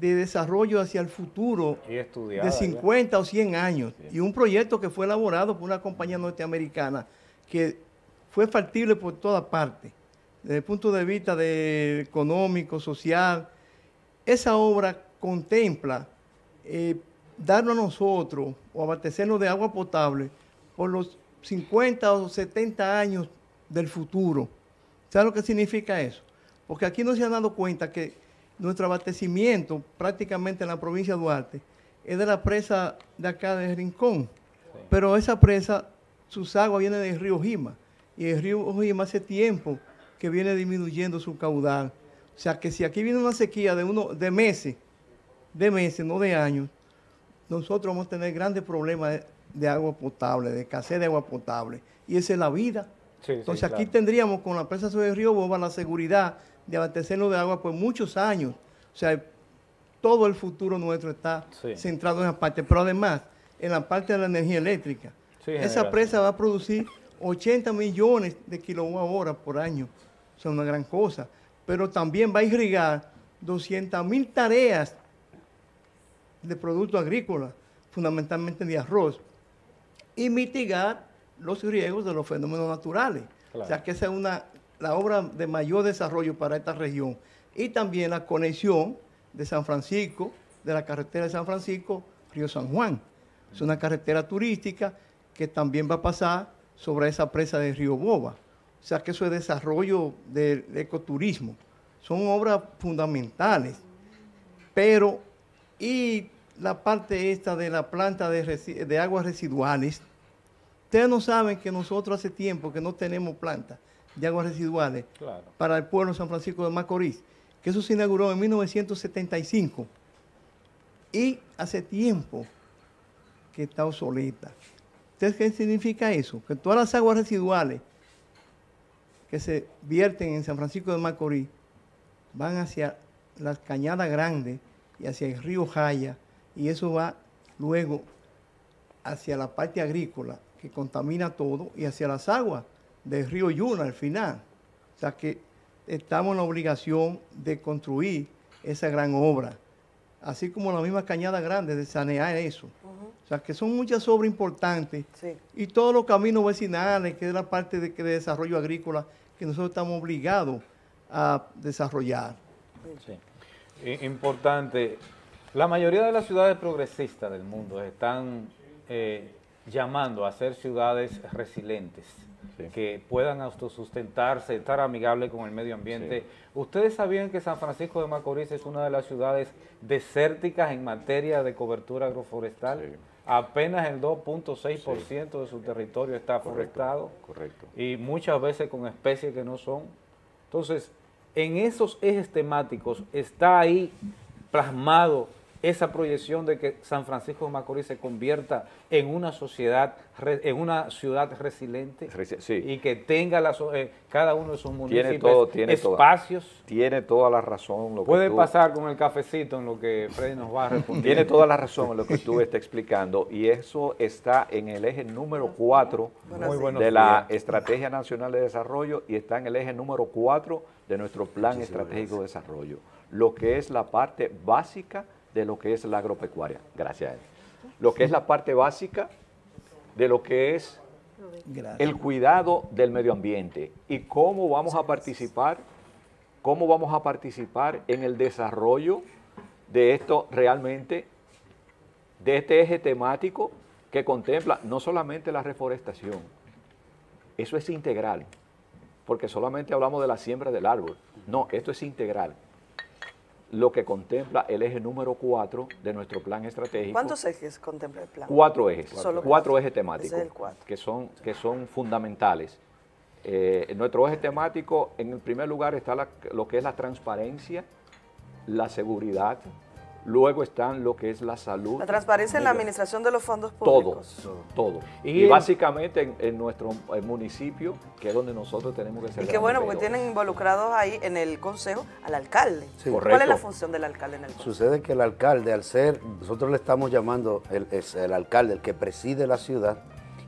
de desarrollo hacia el futuro de cincuenta ya. o cien años, bien, y un proyecto que fue elaborado por una compañía norteamericana que fue factible por toda parte, desde el punto de vista de económico, social. Esa obra contempla eh, darnos a nosotros o abastecernos de agua potable por los cincuenta o setenta años del futuro. ¿Sabes lo que significa eso? Porque aquí no se han dado cuenta que nuestro abastecimiento prácticamente en la provincia de Duarte es de la presa de acá de Rincón, sí, pero esa presa, sus aguas vienen del río Jima. Y el río Ojima hace tiempo que viene disminuyendo su caudal. O sea que si aquí viene una sequía de, uno, de meses, de meses, no de años, nosotros vamos a tener grandes problemas de agua potable, de escasez de agua potable. Y esa es la vida. Sí, Entonces sí, aquí claro. tendríamos con la presa sobre el río Boba la seguridad de abastecernos de agua por muchos años. O sea, todo el futuro nuestro está sí. centrado en esa parte. Pero además, en la parte de la energía eléctrica, sí, esa presa va a producir ochenta millones de kilowatt hora por año. O sea, una gran cosa. Pero también va a irrigar doscientas mil tareas de productos agrícolas, fundamentalmente de arroz, y mitigar los riesgos de los fenómenos naturales. Claro. O sea, que esa es una, la obra de mayor desarrollo para esta región. Y también la conexión de San Francisco, de la carretera de San Francisco, Río San Juan. Es una carretera turística que también va a pasar sobre esa presa del Río Boba. O sea, que eso es desarrollo del ecoturismo. Son obras fundamentales. Pero, y la parte esta de la planta de, de aguas residuales, ustedes no saben que nosotros hace tiempo que no tenemos planta de aguas residuales claro. para el pueblo de San Francisco de Macorís, que eso se inauguró en mil novecientos setenta y cinco. Y hace tiempo que está obsoleta. ¿Ustedes qué significa eso? Que todas las aguas residuales que se vierten en San Francisco de Macorís van hacia las Cañadas Grandes y hacia el río Jaya, y eso va luego hacia la parte agrícola que contamina todo y hacia las aguas del río Yuna al final. O sea que estamos en la obligación de construir esa gran obra, así como la misma Cañada Grande, de sanear eso. Uh-huh. O sea, que son muchas obras importantes sí. y todos los caminos vecinales, que es la parte de, de desarrollo agrícola que nosotros estamos obligados a desarrollar. Sí. Importante. La mayoría de las ciudades progresistas del mundo están eh, llamando a ser ciudades resilientes, sí. que puedan autosustentarse, estar amigables con el medio ambiente. Sí. ¿Ustedes sabían que San Francisco de Macorís es una de las ciudades desérticas en materia de cobertura agroforestal? Sí. Apenas el dos punto seis por ciento sí. de su territorio está forestado. Correcto. Correcto. Y muchas veces con especies que no son. Entonces, en esos ejes temáticos está ahí plasmado esa proyección de que San Francisco de Macorís se convierta en una sociedad, en una ciudad resiliente sí. y que tenga las, eh, cada uno de sus municipios tiene todo, tiene espacios. Toda, tiene toda la razón. Lo Puede que tú, pasar con el cafecito en lo que Freddy nos va a responder. Tiene toda la razón en lo que tú estás explicando, y eso está en el eje número cuatro de la Estrategia Nacional de Desarrollo y está en el eje número cuatro de nuestro Plan Muchísimas Estratégico gracias. de Desarrollo, lo que es la parte básica de lo que es la agropecuaria, gracias a él. Lo que es la parte básica de lo que es el cuidado del medio ambiente y cómo vamos a participar, cómo vamos a participar en el desarrollo de esto realmente, de este eje temático que contempla no solamente la reforestación, eso es integral, porque solamente hablamos de la siembra del árbol, no, esto es integral. Lo que contempla el eje número cuatro de nuestro plan estratégico. ¿Cuántos ejes contempla el plan? Cuatro ejes, Solo cuatro ejes temáticos, es el cuatro. Que, son, que son fundamentales. Eh, en nuestro eje temático, en el primer lugar está la, lo que es la transparencia, la seguridad, luego están lo que es la salud. La transparencia en la administración de los fondos públicos. Todo, todo. Y, y básicamente en, en nuestro en municipio, que es donde nosotros tenemos que ser. Y qué bueno, porque tienen involucrados ahí en el consejo al alcalde. Sí. Correcto. ¿Cuál es la función del alcalde en el consejo? Sucede que el alcalde, al ser, nosotros le estamos llamando, el, es el alcalde, el que preside la ciudad,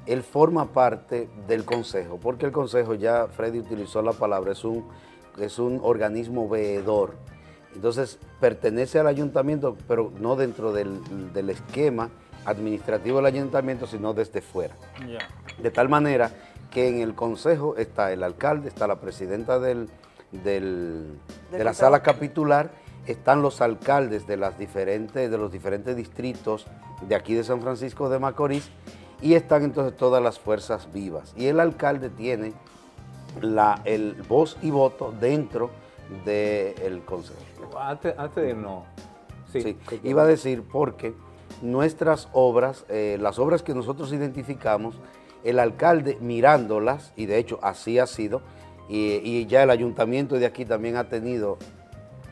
él forma parte del consejo, porque el consejo, ya Freddy utilizó la palabra, es un, es un organismo veedor. Entonces, pertenece al ayuntamiento, pero no dentro del, del esquema administrativo del ayuntamiento, sino desde fuera. Yeah. De tal manera que en el consejo está el alcalde, está la presidenta del, del, de la sala capitular, están los alcaldes de, las diferentes, de los diferentes distritos de aquí de San Francisco de Macorís, y están entonces todas las fuerzas vivas. Y el alcalde tiene la, el voz y voto dentro del consejo. Antes, antes de no. Sí, sí. Iba a decir porque nuestras obras, eh, las obras que nosotros identificamos, el alcalde mirándolas, y de hecho así ha sido, y, y ya el ayuntamiento de aquí también ha tenido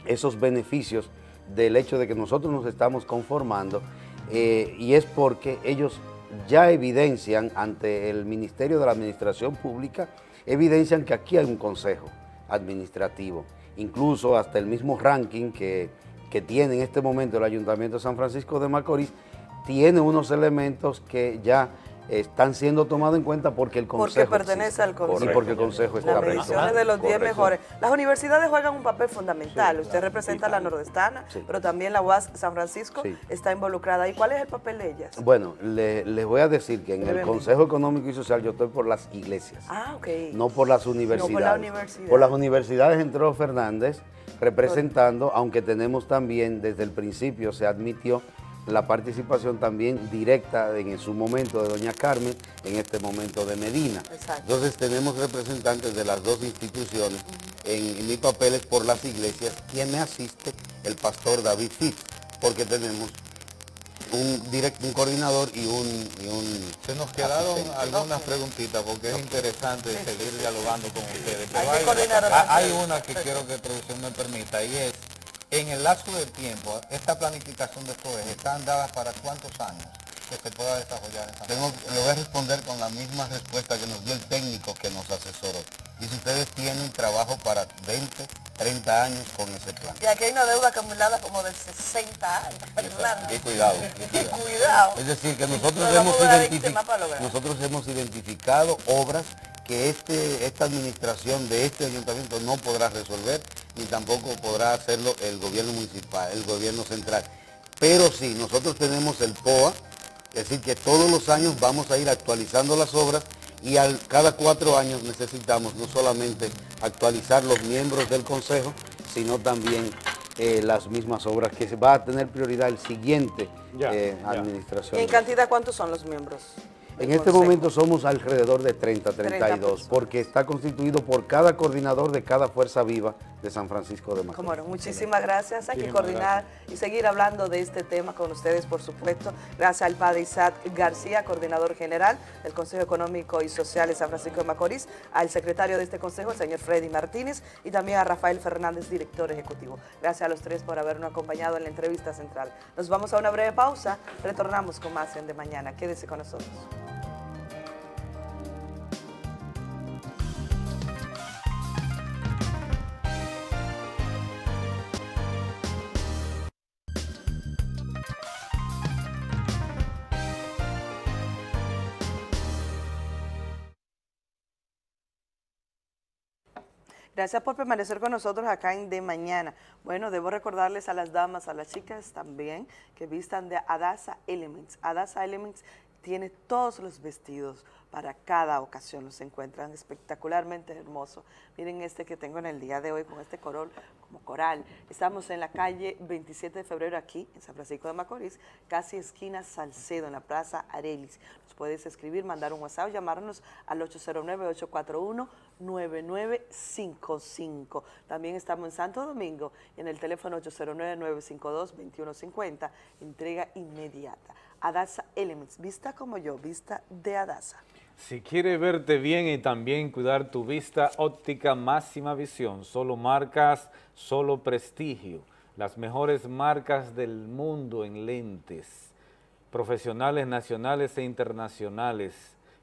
esos beneficios del hecho de que nosotros nos estamos conformando, eh, y es porque ellos ya evidencian ante el Ministerio de la Administración Pública, evidencian que aquí hay un consejo administrativo, incluso hasta el mismo ranking que, que tiene en este momento el Ayuntamiento de San Francisco de Macorís, tiene unos elementos que ya están siendo tomados en cuenta porque el Consejo... Porque pertenece existe. al Consejo. Y porque el Consejo está presente. Las mediciones de los diez mejores. Las universidades juegan un papel fundamental. Sí, Usted claro, representa sí, la nordestana, sí. pero también la U A S San Francisco sí. está involucrada. ¿Y cuál es el papel de ellas? Bueno, le, les voy a decir que en el Consejo Económico y Social yo estoy por las iglesias. Ah, ok. No por las universidades. No por la universidad. Por las universidades entró Fernández representando, por... aunque tenemos también desde el principio se admitió la participación también directa en su momento de doña Carmen, en este momento de Medina. Exacto. Entonces tenemos representantes de las dos instituciones. Uh-huh. en, en mi papel es por las iglesias, quien me asiste el pastor David Fitz, porque tenemos un, direct, un coordinador y un, y un... Se nos quedaron asistente. algunas preguntitas porque es interesante seguir dialogando con ustedes. Pero hay, hay, hay una que quiero que producción me permita y es... En el lapso del tiempo, esta planificación de F O E S están dadas para cuántos años que se pueda desarrollar en San Francisco. Tengo, le voy a responder con la misma respuesta que nos dio el técnico que nos asesoró. Dice, ustedes tienen trabajo para veinte, treinta años con ese plan. Y aquí hay una deuda acumulada como de sesenta años. Y cuidado, y cuidado. Y cuidado. Es decir, que nosotros, no hemos, identific nosotros hemos identificado obras que este, esta administración de este ayuntamiento no podrá resolver, ni tampoco podrá hacerlo el gobierno municipal, el gobierno central. Pero sí, nosotros tenemos el P O A, es decir que todos los años vamos a ir actualizando las obras y al, cada cuatro años necesitamos no solamente actualizar los miembros del consejo, sino también eh, las mismas obras que va a tener prioridad el siguiente ya, eh, ya. administración. ¿Y en cantidad cuántos son los miembros? En este consejo. momento somos alrededor de treinta, treinta y dos, porque está constituido por cada coordinador de cada fuerza viva de San Francisco de Macorís. Bueno, muchísimas gracias. Hay que coordinar y seguir hablando de este tema con ustedes, por supuesto. Gracias al padre Isaac García, coordinador general del Consejo Económico y Social de San Francisco de Macorís, al secretario de este consejo, el señor Freddy Martínez, y también a Rafael Fernández, director ejecutivo. Gracias a los tres por habernos acompañado en la entrevista central. Nos vamos a una breve pausa. Retornamos con más en De Mañana. Quédese con nosotros. Gracias por permanecer con nosotros acá en De Mañana. Bueno, debo recordarles a las damas, a las chicas también, que vistan de Adasa Elements. Adasa Elements tiene todos los vestidos para cada ocasión. Los encuentran espectacularmente hermosos. Miren este que tengo en el día de hoy con este corol como coral. Estamos en la calle veintisiete de febrero aquí, en San Francisco de Macorís, casi esquina Salcedo, en la Plaza Arelis. Nos puedes escribir, mandar un WhatsApp, llamarnos al ocho cero nueve, ocho cuatro uno, nueve nueve cinco cinco. nueve nueve cinco cinco. También estamos en Santo Domingo en el teléfono ocho cero nueve, nueve cinco dos, dos uno cinco cero. Entrega inmediata. Adasa Elements. Vista como yo, vista de Adasa. Si quieres verte bien y también cuidar tu vista, Óptica Máxima Visión. Solo marcas, solo prestigio. Las mejores marcas del mundo en lentes. Profesionales nacionales e internacionales.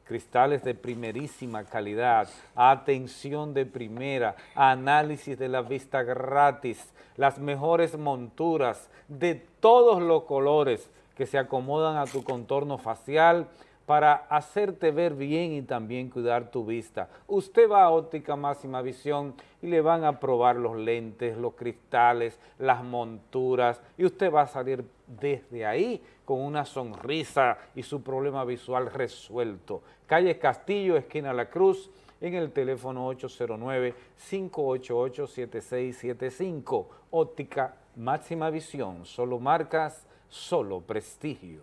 Cristales de primerísima calidad, atención de primera, análisis de la vista gratis, las mejores monturas de todos los colores que se acomodan a tu contorno facial para hacerte ver bien y también cuidar tu vista. Usted va a Óptica Máxima Visión y le van a probar los lentes, los cristales, las monturas y usted va a salir desde ahí con una sonrisa y su problema visual resuelto. Calle Castillo, esquina La Cruz, en el teléfono ocho cero nueve, cinco ocho ocho, siete seis siete cinco. Óptica Máxima Visión, solo marcas, solo prestigio.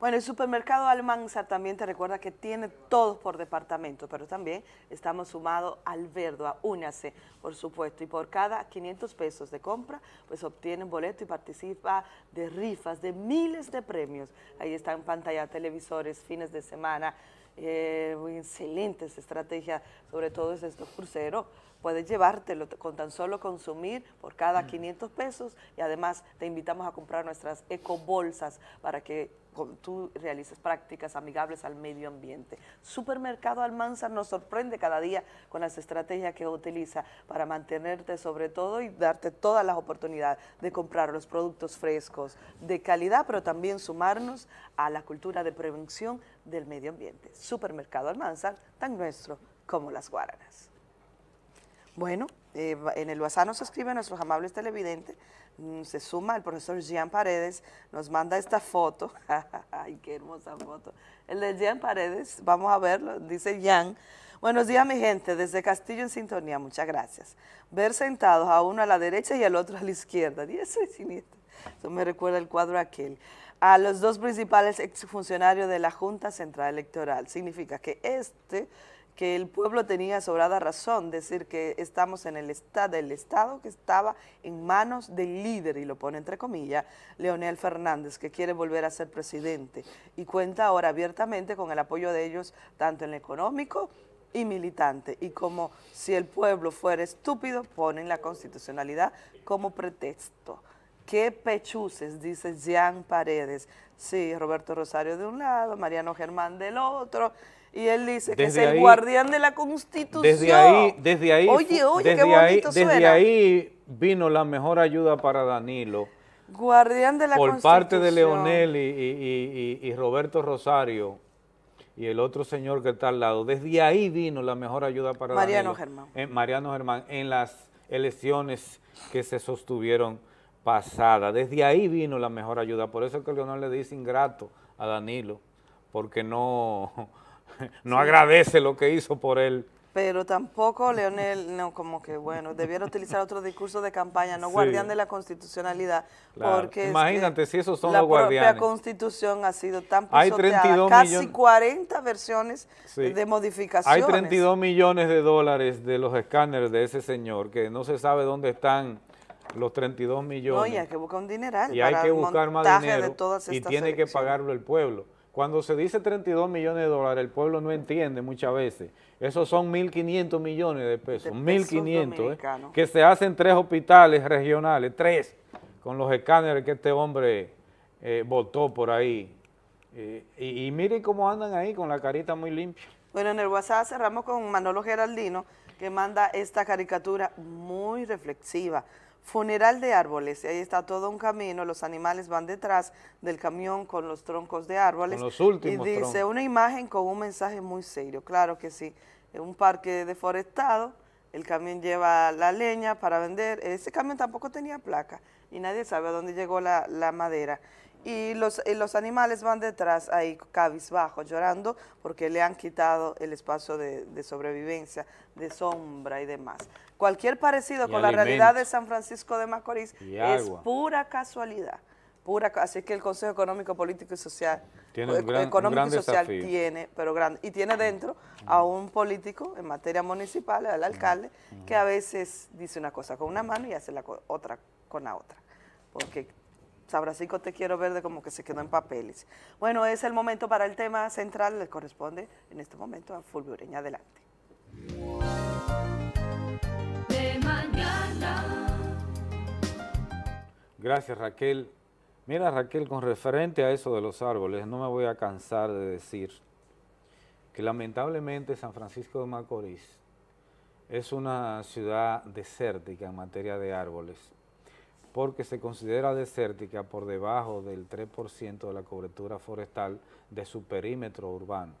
Bueno, el supermercado Almanzar también te recuerda que tiene todos por departamento, pero también estamos sumados al Verdua, únase, por supuesto. Y por cada quinientos pesos de compra, pues obtienen boleto y participa de rifas, de miles de premios. Ahí están pantalla, televisores, fines de semana, eh, excelentes estrategias, sobre todo es estos cruceros puedes llevártelo con tan solo consumir por cada mm. quinientos pesos, y además te invitamos a comprar nuestras ecobolsas para que tú realices prácticas amigables al medio ambiente. Supermercado Almanzar nos sorprende cada día con las estrategias que utiliza para mantenerte sobre todo y darte todas las oportunidades de comprar los productos frescos de calidad, pero también sumarnos a la cultura de prevención del medio ambiente. Supermercado Almanzar, tan nuestro como las guaranas. Bueno, eh, en el WhatsApp nos escriben nuestros amables televidentes, se suma el profesor Jean Paredes, nos manda esta foto, ay, qué hermosa foto, el de Jean Paredes, vamos a verlo, dice Jean: buenos días mi gente, desde Castillo en sintonía, muchas gracias. Ver sentados a uno a la derecha y al otro a la izquierda, y eso es siniestro, eso me recuerda el cuadro aquel. A los dos principales exfuncionarios de la Junta Central Electoral, significa que este... que el pueblo tenía sobrada razón, decir que estamos en el estado, el estado que estaba en manos del líder, y lo pone entre comillas, Leonel Fernández, que quiere volver a ser presidente, y cuenta ahora abiertamente con el apoyo de ellos, tanto en lo económico y militante, y como si el pueblo fuera estúpido, ponen la constitucionalidad como pretexto. Qué pechuces, dice Jean Paredes. Sí, Roberto Rosario de un lado, Mariano Germán del otro, y él dice que es el guardián de la Constitución. Desde ahí, desde ahí, oye, oye, qué bonito suena. Desde ahí vino la mejor ayuda para Danilo. Guardián de la Constitución. Por parte de Leonel y, y, y, y Roberto Rosario y el otro señor que está al lado. Desde ahí vino la mejor ayuda para Danilo. Mariano Germán. Eh, Mariano Germán, en las elecciones que se sostuvieron pasada. Desde ahí vino la mejor ayuda. Por eso es que Leonel le dice ingrato a Danilo, porque no, no sí. agradece lo que hizo por él. Pero tampoco Leonel, no, como que bueno, debiera utilizar otro discurso de campaña, no sí. guardián de la constitucionalidad. Claro. Porque imagínate es que si esos son los guardianes. La propia constitución ha sido tan pisoteada, casi cuarenta versiones sí. de modificaciones. Hay treinta y dos millones de dólares de los escáneres de ese señor, que no se sabe dónde están los treinta y dos millones. Oye, hay que buscar un dineral. Y para hay que buscar más dinero de todas estas y tiene elecciones. Que pagarlo el pueblo. Cuando se dice treinta y dos millones de dólares, el pueblo no entiende muchas veces. Esos son mil quinientos millones de pesos. mil quinientos, eh, que se hacen tres hospitales regionales, tres, con los escáneres que este hombre eh, votó por ahí. Eh, y, y miren cómo andan ahí con la carita muy limpia. Bueno, en el WhatsApp cerramos con Manolo Geraldino, que manda esta caricatura muy reflexiva. Funeral de árboles, y ahí está todo un camino, los animales van detrás del camión con los troncos de árboles. Con los últimos. Y dice troncos. Una imagen con un mensaje muy serio, claro que sí, en un parque deforestado, el camión lleva la leña para vender, ese camión tampoco tenía placa y nadie sabe a dónde llegó la, la madera. Y los, y los animales van detrás ahí cabizbajo, llorando porque le han quitado el espacio de, de sobrevivencia, de sombra y demás. Cualquier parecido y con alimentos. La realidad de San Francisco de Macorís y es agua. Pura casualidad. Pura, así que el Consejo Económico, Político y Social tiene un gran, Económico un gran y Social desafío. Tiene, pero grande, y tiene dentro a un político en materia municipal, al alcalde, uh-huh. que a veces dice una cosa con una mano y hace la co otra con la otra. Porque San Francisco te quiero verde como que se quedó en papeles. Bueno, es el momento para el tema central, le corresponde en este momento a Fulvio Ureña. Adelante. De mañana. Gracias, Raquel. Mira, Raquel, con referente a eso de los árboles, no me voy a cansar de decir que lamentablemente San Francisco de Macorís es una ciudad desértica en materia de árboles, porque se considera desértica por debajo del tres por ciento de la cobertura forestal de su perímetro urbano.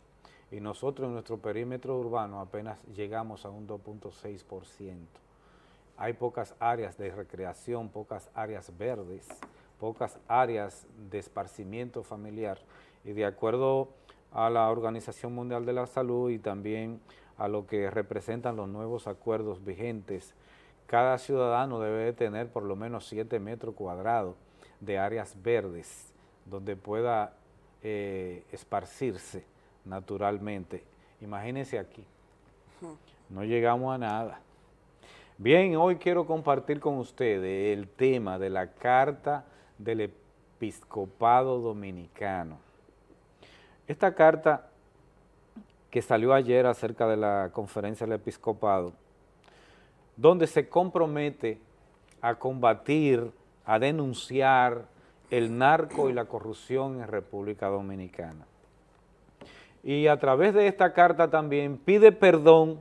Y nosotros en nuestro perímetro urbano apenas llegamos a un dos punto seis por ciento. Hay pocas áreas de recreación, pocas áreas verdes, pocas áreas de esparcimiento familiar. Y de acuerdo a la Organización Mundial de la Salud y también a lo que representan los nuevos acuerdos vigentes, cada ciudadano debe tener por lo menos siete metros cuadrados de áreas verdes donde pueda eh, esparcirse naturalmente. Imagínense aquí, no llegamos a nada. Bien, hoy quiero compartir con ustedes el tema de la Carta del Episcopado Dominicano. Esta carta que salió ayer acerca de la conferencia del episcopado donde se compromete a combatir, a denunciar el narco y la corrupción en República Dominicana. Y a través de esta carta también pide perdón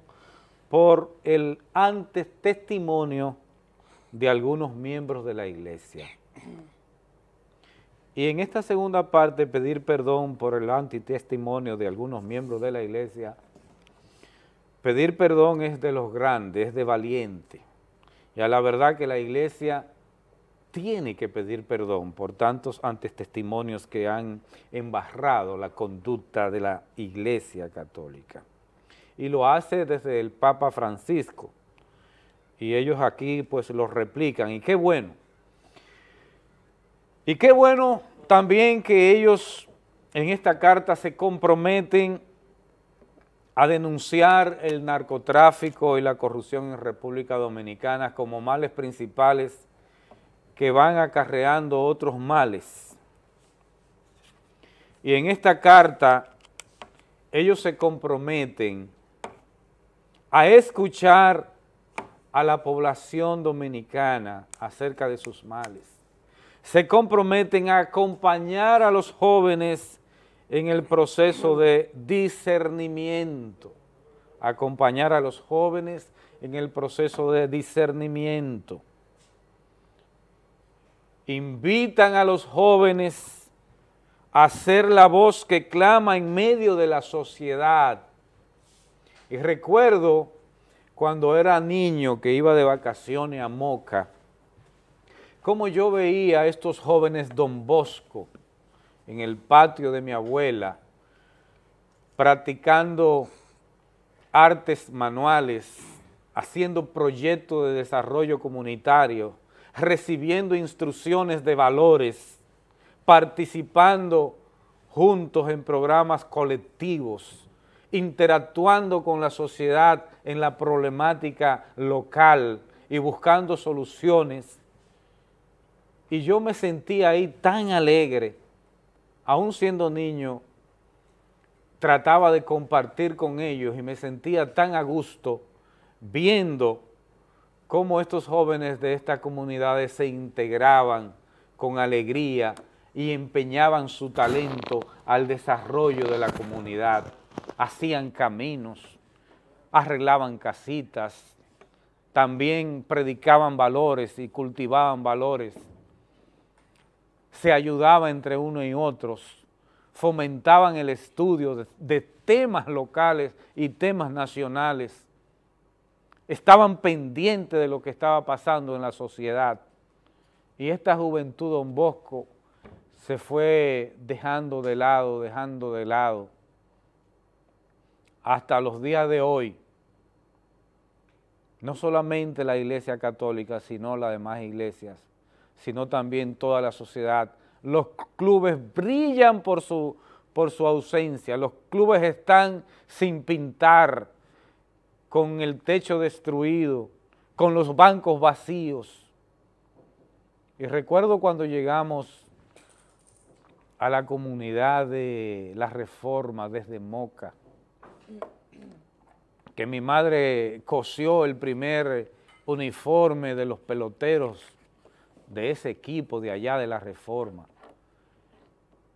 por el antes testimonio de algunos miembros de la Iglesia. Y en esta segunda parte, pedir perdón por el antitestimonio de algunos miembros de la Iglesia, pedir perdón es de los grandes, es de valiente. Y a la verdad que la Iglesia tiene que pedir perdón por tantos antitestimonios que han embarrado la conducta de la Iglesia Católica. Y lo hace desde el Papa Francisco. Y ellos aquí pues los replican. Y qué bueno. Y qué bueno también que ellos en esta carta se comprometen a denunciar el narcotráfico y la corrupción en República Dominicana como males principales que van acarreando otros males. Y en esta carta ellos se comprometen a escuchar a la población dominicana acerca de sus males. Se comprometen a acompañar a los jóvenes en el proceso de discernimiento, acompañar a los jóvenes en el proceso de discernimiento. Invitan a los jóvenes a ser la voz que clama en medio de la sociedad. Y recuerdo cuando era niño que iba de vacaciones a Moca, cómo yo veía a estos jóvenes Don Bosco en el patio de mi abuela, practicando artes manuales, haciendo proyectos de desarrollo comunitario, recibiendo instrucciones de valores, participando juntos en programas colectivos, interactuando con la sociedad en la problemática local y buscando soluciones. Y yo me sentía ahí tan alegre. Aún siendo niño, trataba de compartir con ellos y me sentía tan a gusto viendo cómo estos jóvenes de estas comunidades se integraban con alegría y empeñaban su talento al desarrollo de la comunidad. Hacían caminos, arreglaban casitas, también predicaban valores y cultivaban valores. Se ayudaba entre uno y otros, fomentaban el estudio de, de temas locales y temas nacionales, estaban pendientes de lo que estaba pasando en la sociedad. Y esta juventud Don Bosco se fue dejando de lado, dejando de lado, hasta los días de hoy. No solamente la Iglesia Católica, sino las demás iglesias, sino también toda la sociedad. Los clubes brillan por su, por su ausencia, los clubes están sin pintar, con el techo destruido, con los bancos vacíos. Y recuerdo cuando llegamos a la comunidad de La Reforma desde Moca, que mi madre cosió el primer uniforme de los peloteros de ese equipo de allá de La Reforma,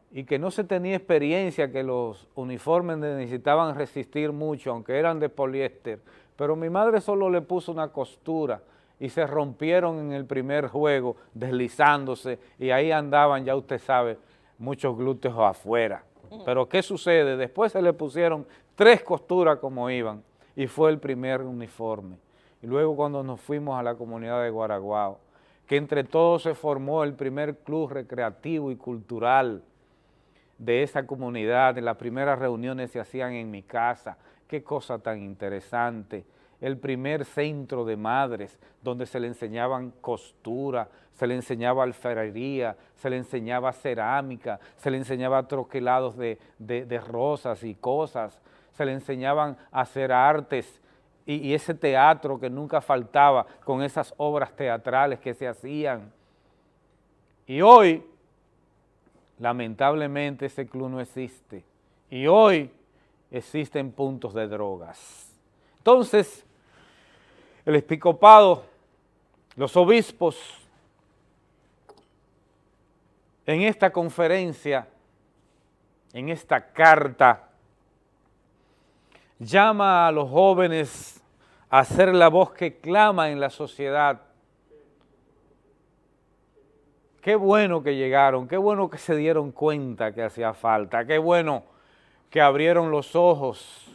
y que no se tenía experiencia, que los uniformes necesitaban resistir mucho, aunque eran de poliéster, pero mi madre solo le puso una costura y se rompieron en el primer juego, deslizándose, y ahí andaban, ya usted sabe, muchos glúteos afuera. Pero ¿qué sucede? Después se le pusieron tres costuras como iban, y fue el primer uniforme. Y luego cuando nos fuimos a la comunidad de Guaraguao, que entre todos se formó el primer club recreativo y cultural de esa comunidad, las primeras reuniones se hacían en mi casa, qué cosa tan interesante, el primer centro de madres donde se le enseñaban costura, se le enseñaba alfarería, se le enseñaba cerámica, se le enseñaba troquelados de, de, de rosas y cosas, se le enseñaban a hacer artes, y ese teatro que nunca faltaba con esas obras teatrales que se hacían. Y hoy, lamentablemente, ese club no existe. Y hoy existen puntos de drogas. Entonces, el episcopado, los obispos, en esta conferencia, en esta carta, llama a los jóvenes a ser la voz que clama en la sociedad. Qué bueno que llegaron, qué bueno que se dieron cuenta que hacía falta, qué bueno que abrieron los ojos.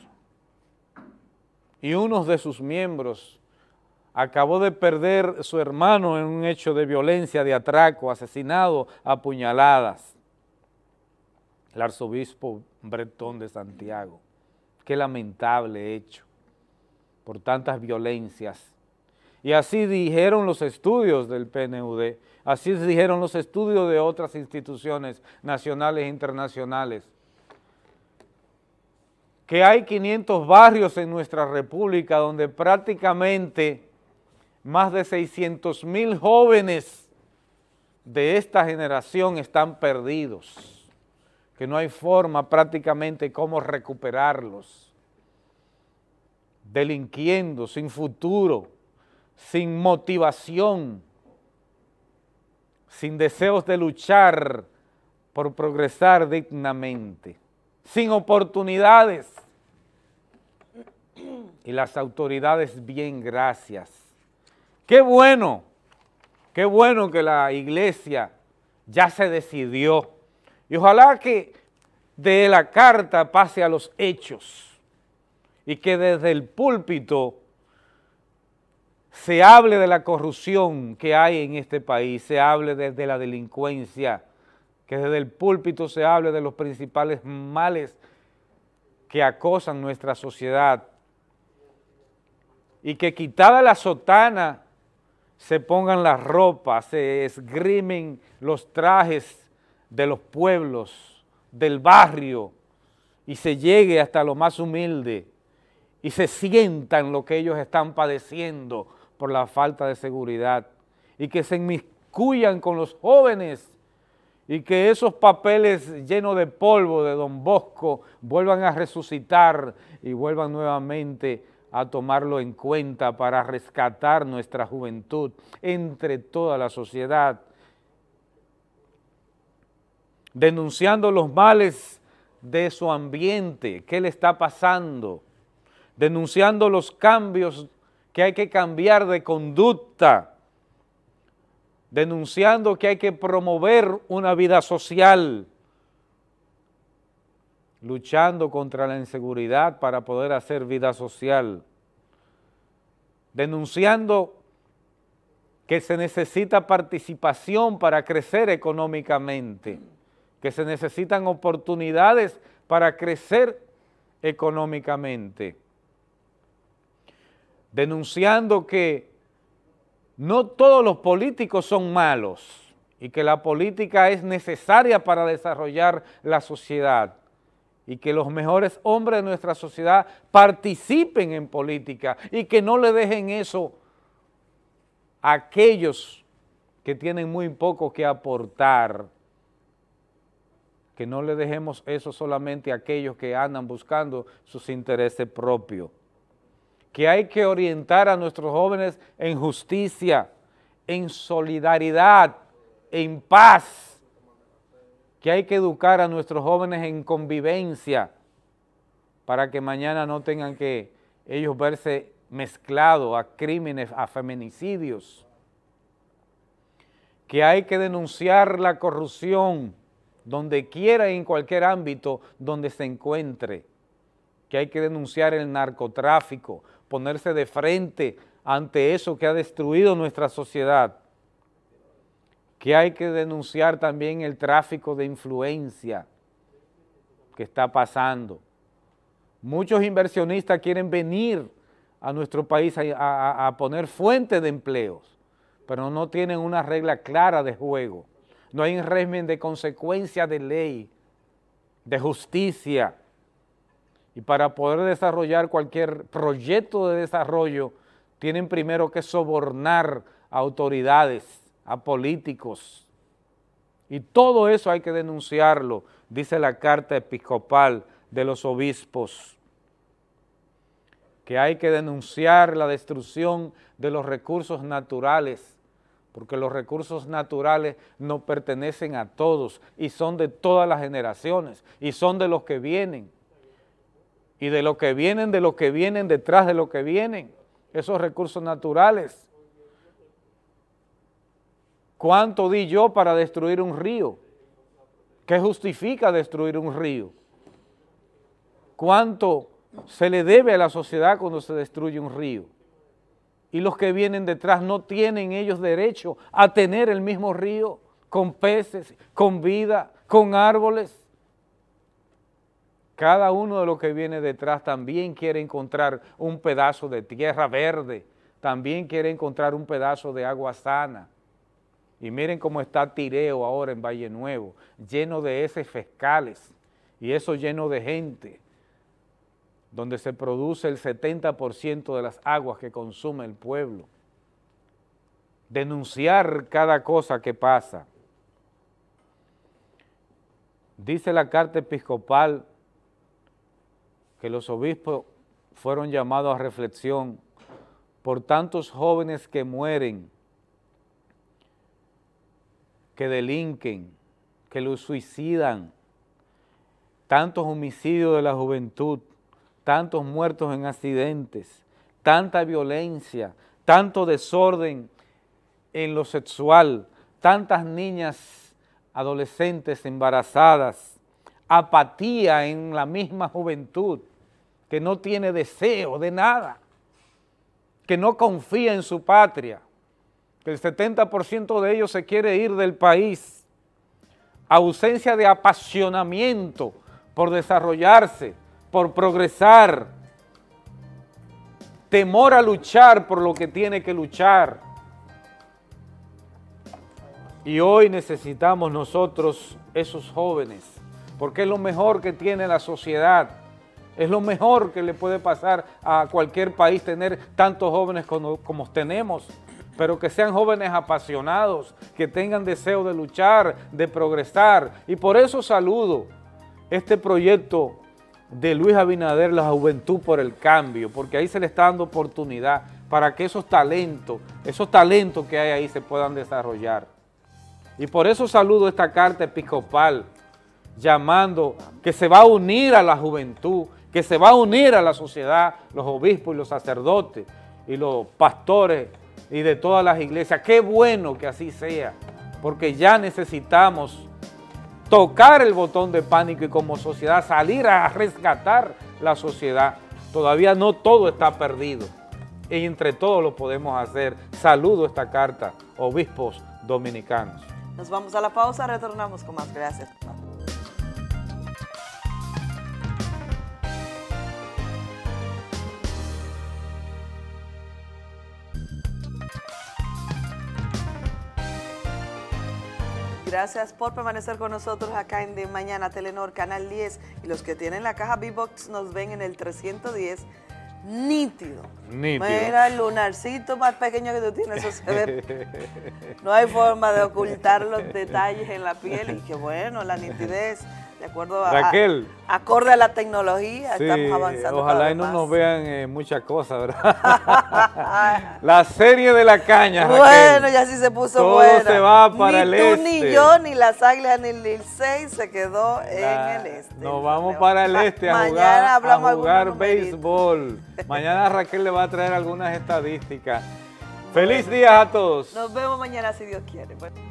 Y uno de sus miembros acabó de perder a su hermano en un hecho de violencia, de atraco, asesinado a puñaladas. El arzobispo Bretón de Santiago. Qué lamentable hecho por tantas violencias. Y así dijeron los estudios del P N U D, así dijeron los estudios de otras instituciones nacionales e internacionales, que hay quinientos barrios en nuestra república donde prácticamente más de seiscientos mil jóvenes de esta generación están perdidos, que no hay forma prácticamente cómo recuperarlos, delinquiendo, sin futuro, sin motivación, sin deseos de luchar por progresar dignamente, sin oportunidades. Y las autoridades, bien, gracias. Qué bueno, qué bueno que la iglesia ya se decidió. Y ojalá que de la carta pase a los hechos y que desde el púlpito se hable de la corrupción que hay en este país, se hable desde la delincuencia, que desde el púlpito se hable de los principales males que acosan nuestra sociedad y que quitada la sotana se pongan las ropas, se esgrimen los trajes de los pueblos, del barrio y se llegue hasta lo más humilde y se sientan lo que ellos están padeciendo por la falta de seguridad y que se inmiscuyan con los jóvenes y que esos papeles llenos de polvo de Don Bosco vuelvan a resucitar y vuelvan nuevamente a tomarlo en cuenta para rescatar nuestra juventud entre toda la sociedad, denunciando los males de su ambiente, qué le está pasando, denunciando los cambios que hay que cambiar de conducta, denunciando que hay que promover una vida social, luchando contra la inseguridad para poder hacer vida social, denunciando que se necesita participación para crecer económicamente, que se necesitan oportunidades para crecer económicamente, denunciando que no todos los políticos son malos y que la política es necesaria para desarrollar la sociedad y que los mejores hombres de nuestra sociedad participen en política y que no le dejen eso a aquellos que tienen muy poco que aportar, que no le dejemos eso solamente a aquellos que andan buscando sus intereses propios, que hay que orientar a nuestros jóvenes en justicia, en solidaridad, en paz, que hay que educar a nuestros jóvenes en convivencia para que mañana no tengan que ellos verse mezclados a crímenes, a feminicidios, que hay que denunciar la corrupción donde quiera y en cualquier ámbito donde se encuentre, que hay que denunciar el narcotráfico, ponerse de frente ante eso que ha destruido nuestra sociedad, que hay que denunciar también el tráfico de influencia que está pasando. Muchos inversionistas quieren venir a nuestro país a, a, a poner fuentes de empleos, pero no tienen una regla clara de juego, no hay un régimen de consecuencia de ley, de justicia. Y para poder desarrollar cualquier proyecto de desarrollo, tienen primero que sobornar a autoridades, a políticos. Y todo eso hay que denunciarlo, dice la carta episcopal de los obispos. que hay que denunciar la destrucción de los recursos naturales, porque los recursos naturales no pertenecen a todos y son de todas las generaciones y son de los que vienen y de los que vienen, de los que vienen, detrás de los que vienen, esos recursos naturales. ¿Cuánto di yo para destruir un río? ¿Qué justifica destruir un río? ¿Cuánto se le debe a la sociedad cuando se destruye un río? Y los que vienen detrás, ¿no tienen ellos derecho a tener el mismo río con peces, con vida, con árboles? Cada uno de los que viene detrás también quiere encontrar un pedazo de tierra verde, también quiere encontrar un pedazo de agua sana. Y miren cómo está Tireo ahora en Valle Nuevo, lleno de heces fiscales y eso lleno de gente, donde se produce el setenta por ciento de las aguas que consume el pueblo. Denunciar cada cosa que pasa. Dice la carta episcopal que los obispos fueron llamados a reflexión por tantos jóvenes que mueren, que delinquen, que los suicidan, tantos homicidios de la juventud, tantos muertos en accidentes, tanta violencia, tanto desorden en lo sexual, tantas niñas adolescentes embarazadas, apatía en la misma juventud que no tiene deseo de nada, que no confía en su patria, que el setenta por ciento de ellos se quiere ir del país, ausencia de apasionamiento por desarrollarse, por progresar, temor a luchar por lo que tiene que luchar. Y hoy necesitamos nosotros esos jóvenes, porque es lo mejor que tiene la sociedad, es lo mejor que le puede pasar a cualquier país tener tantos jóvenes como, como tenemos, pero que sean jóvenes apasionados, que tengan deseo de luchar, de progresar. Y por eso saludo este proyecto de Luis Abinader, la Juventud por el Cambio, porque ahí se le está dando oportunidad para que esos talentos, esos talentos que hay ahí se puedan desarrollar. Y por eso saludo esta carta episcopal, llamando que se va a unir a la juventud, que se va a unir a la sociedad, los obispos y los sacerdotes y los pastores y de todas las iglesias. Qué bueno que así sea, porque ya necesitamos tocar el botón de pánico y como sociedad salir a rescatar la sociedad. Todavía no todo está perdido y entre todos lo podemos hacer. Saludo esta carta, obispos dominicanos. Nos vamos a la pausa, retornamos con más. Gracias. Gracias por permanecer con nosotros acá en De Mañana, Telenor, Canal diez. Y los que tienen la caja B-Box nos ven en el trescientos diez. Nítido. Nítido. Mira, el lunarcito más pequeño que tú tienes, eso se ve. No hay forma de ocultar los detalles en la piel. Y que bueno, la nitidez, de acuerdo a... Raquel. A, acorde a la tecnología, sí, estamos avanzando. Ojalá y no más nos vean eh, muchas cosas, ¿verdad? La serie de la caña, Raquel. Bueno, ya sí se puso todo buena. Todo se va para ni el este. Ni tú, ni yo, ni las águilas, ni el seis se quedó la, en el este. Nos vamos para el este a jugar, hablamos a jugar béisbol. Mañana Raquel le va a traer algunas estadísticas. Bueno, feliz día a todos. Nos vemos mañana si Dios quiere. Bueno.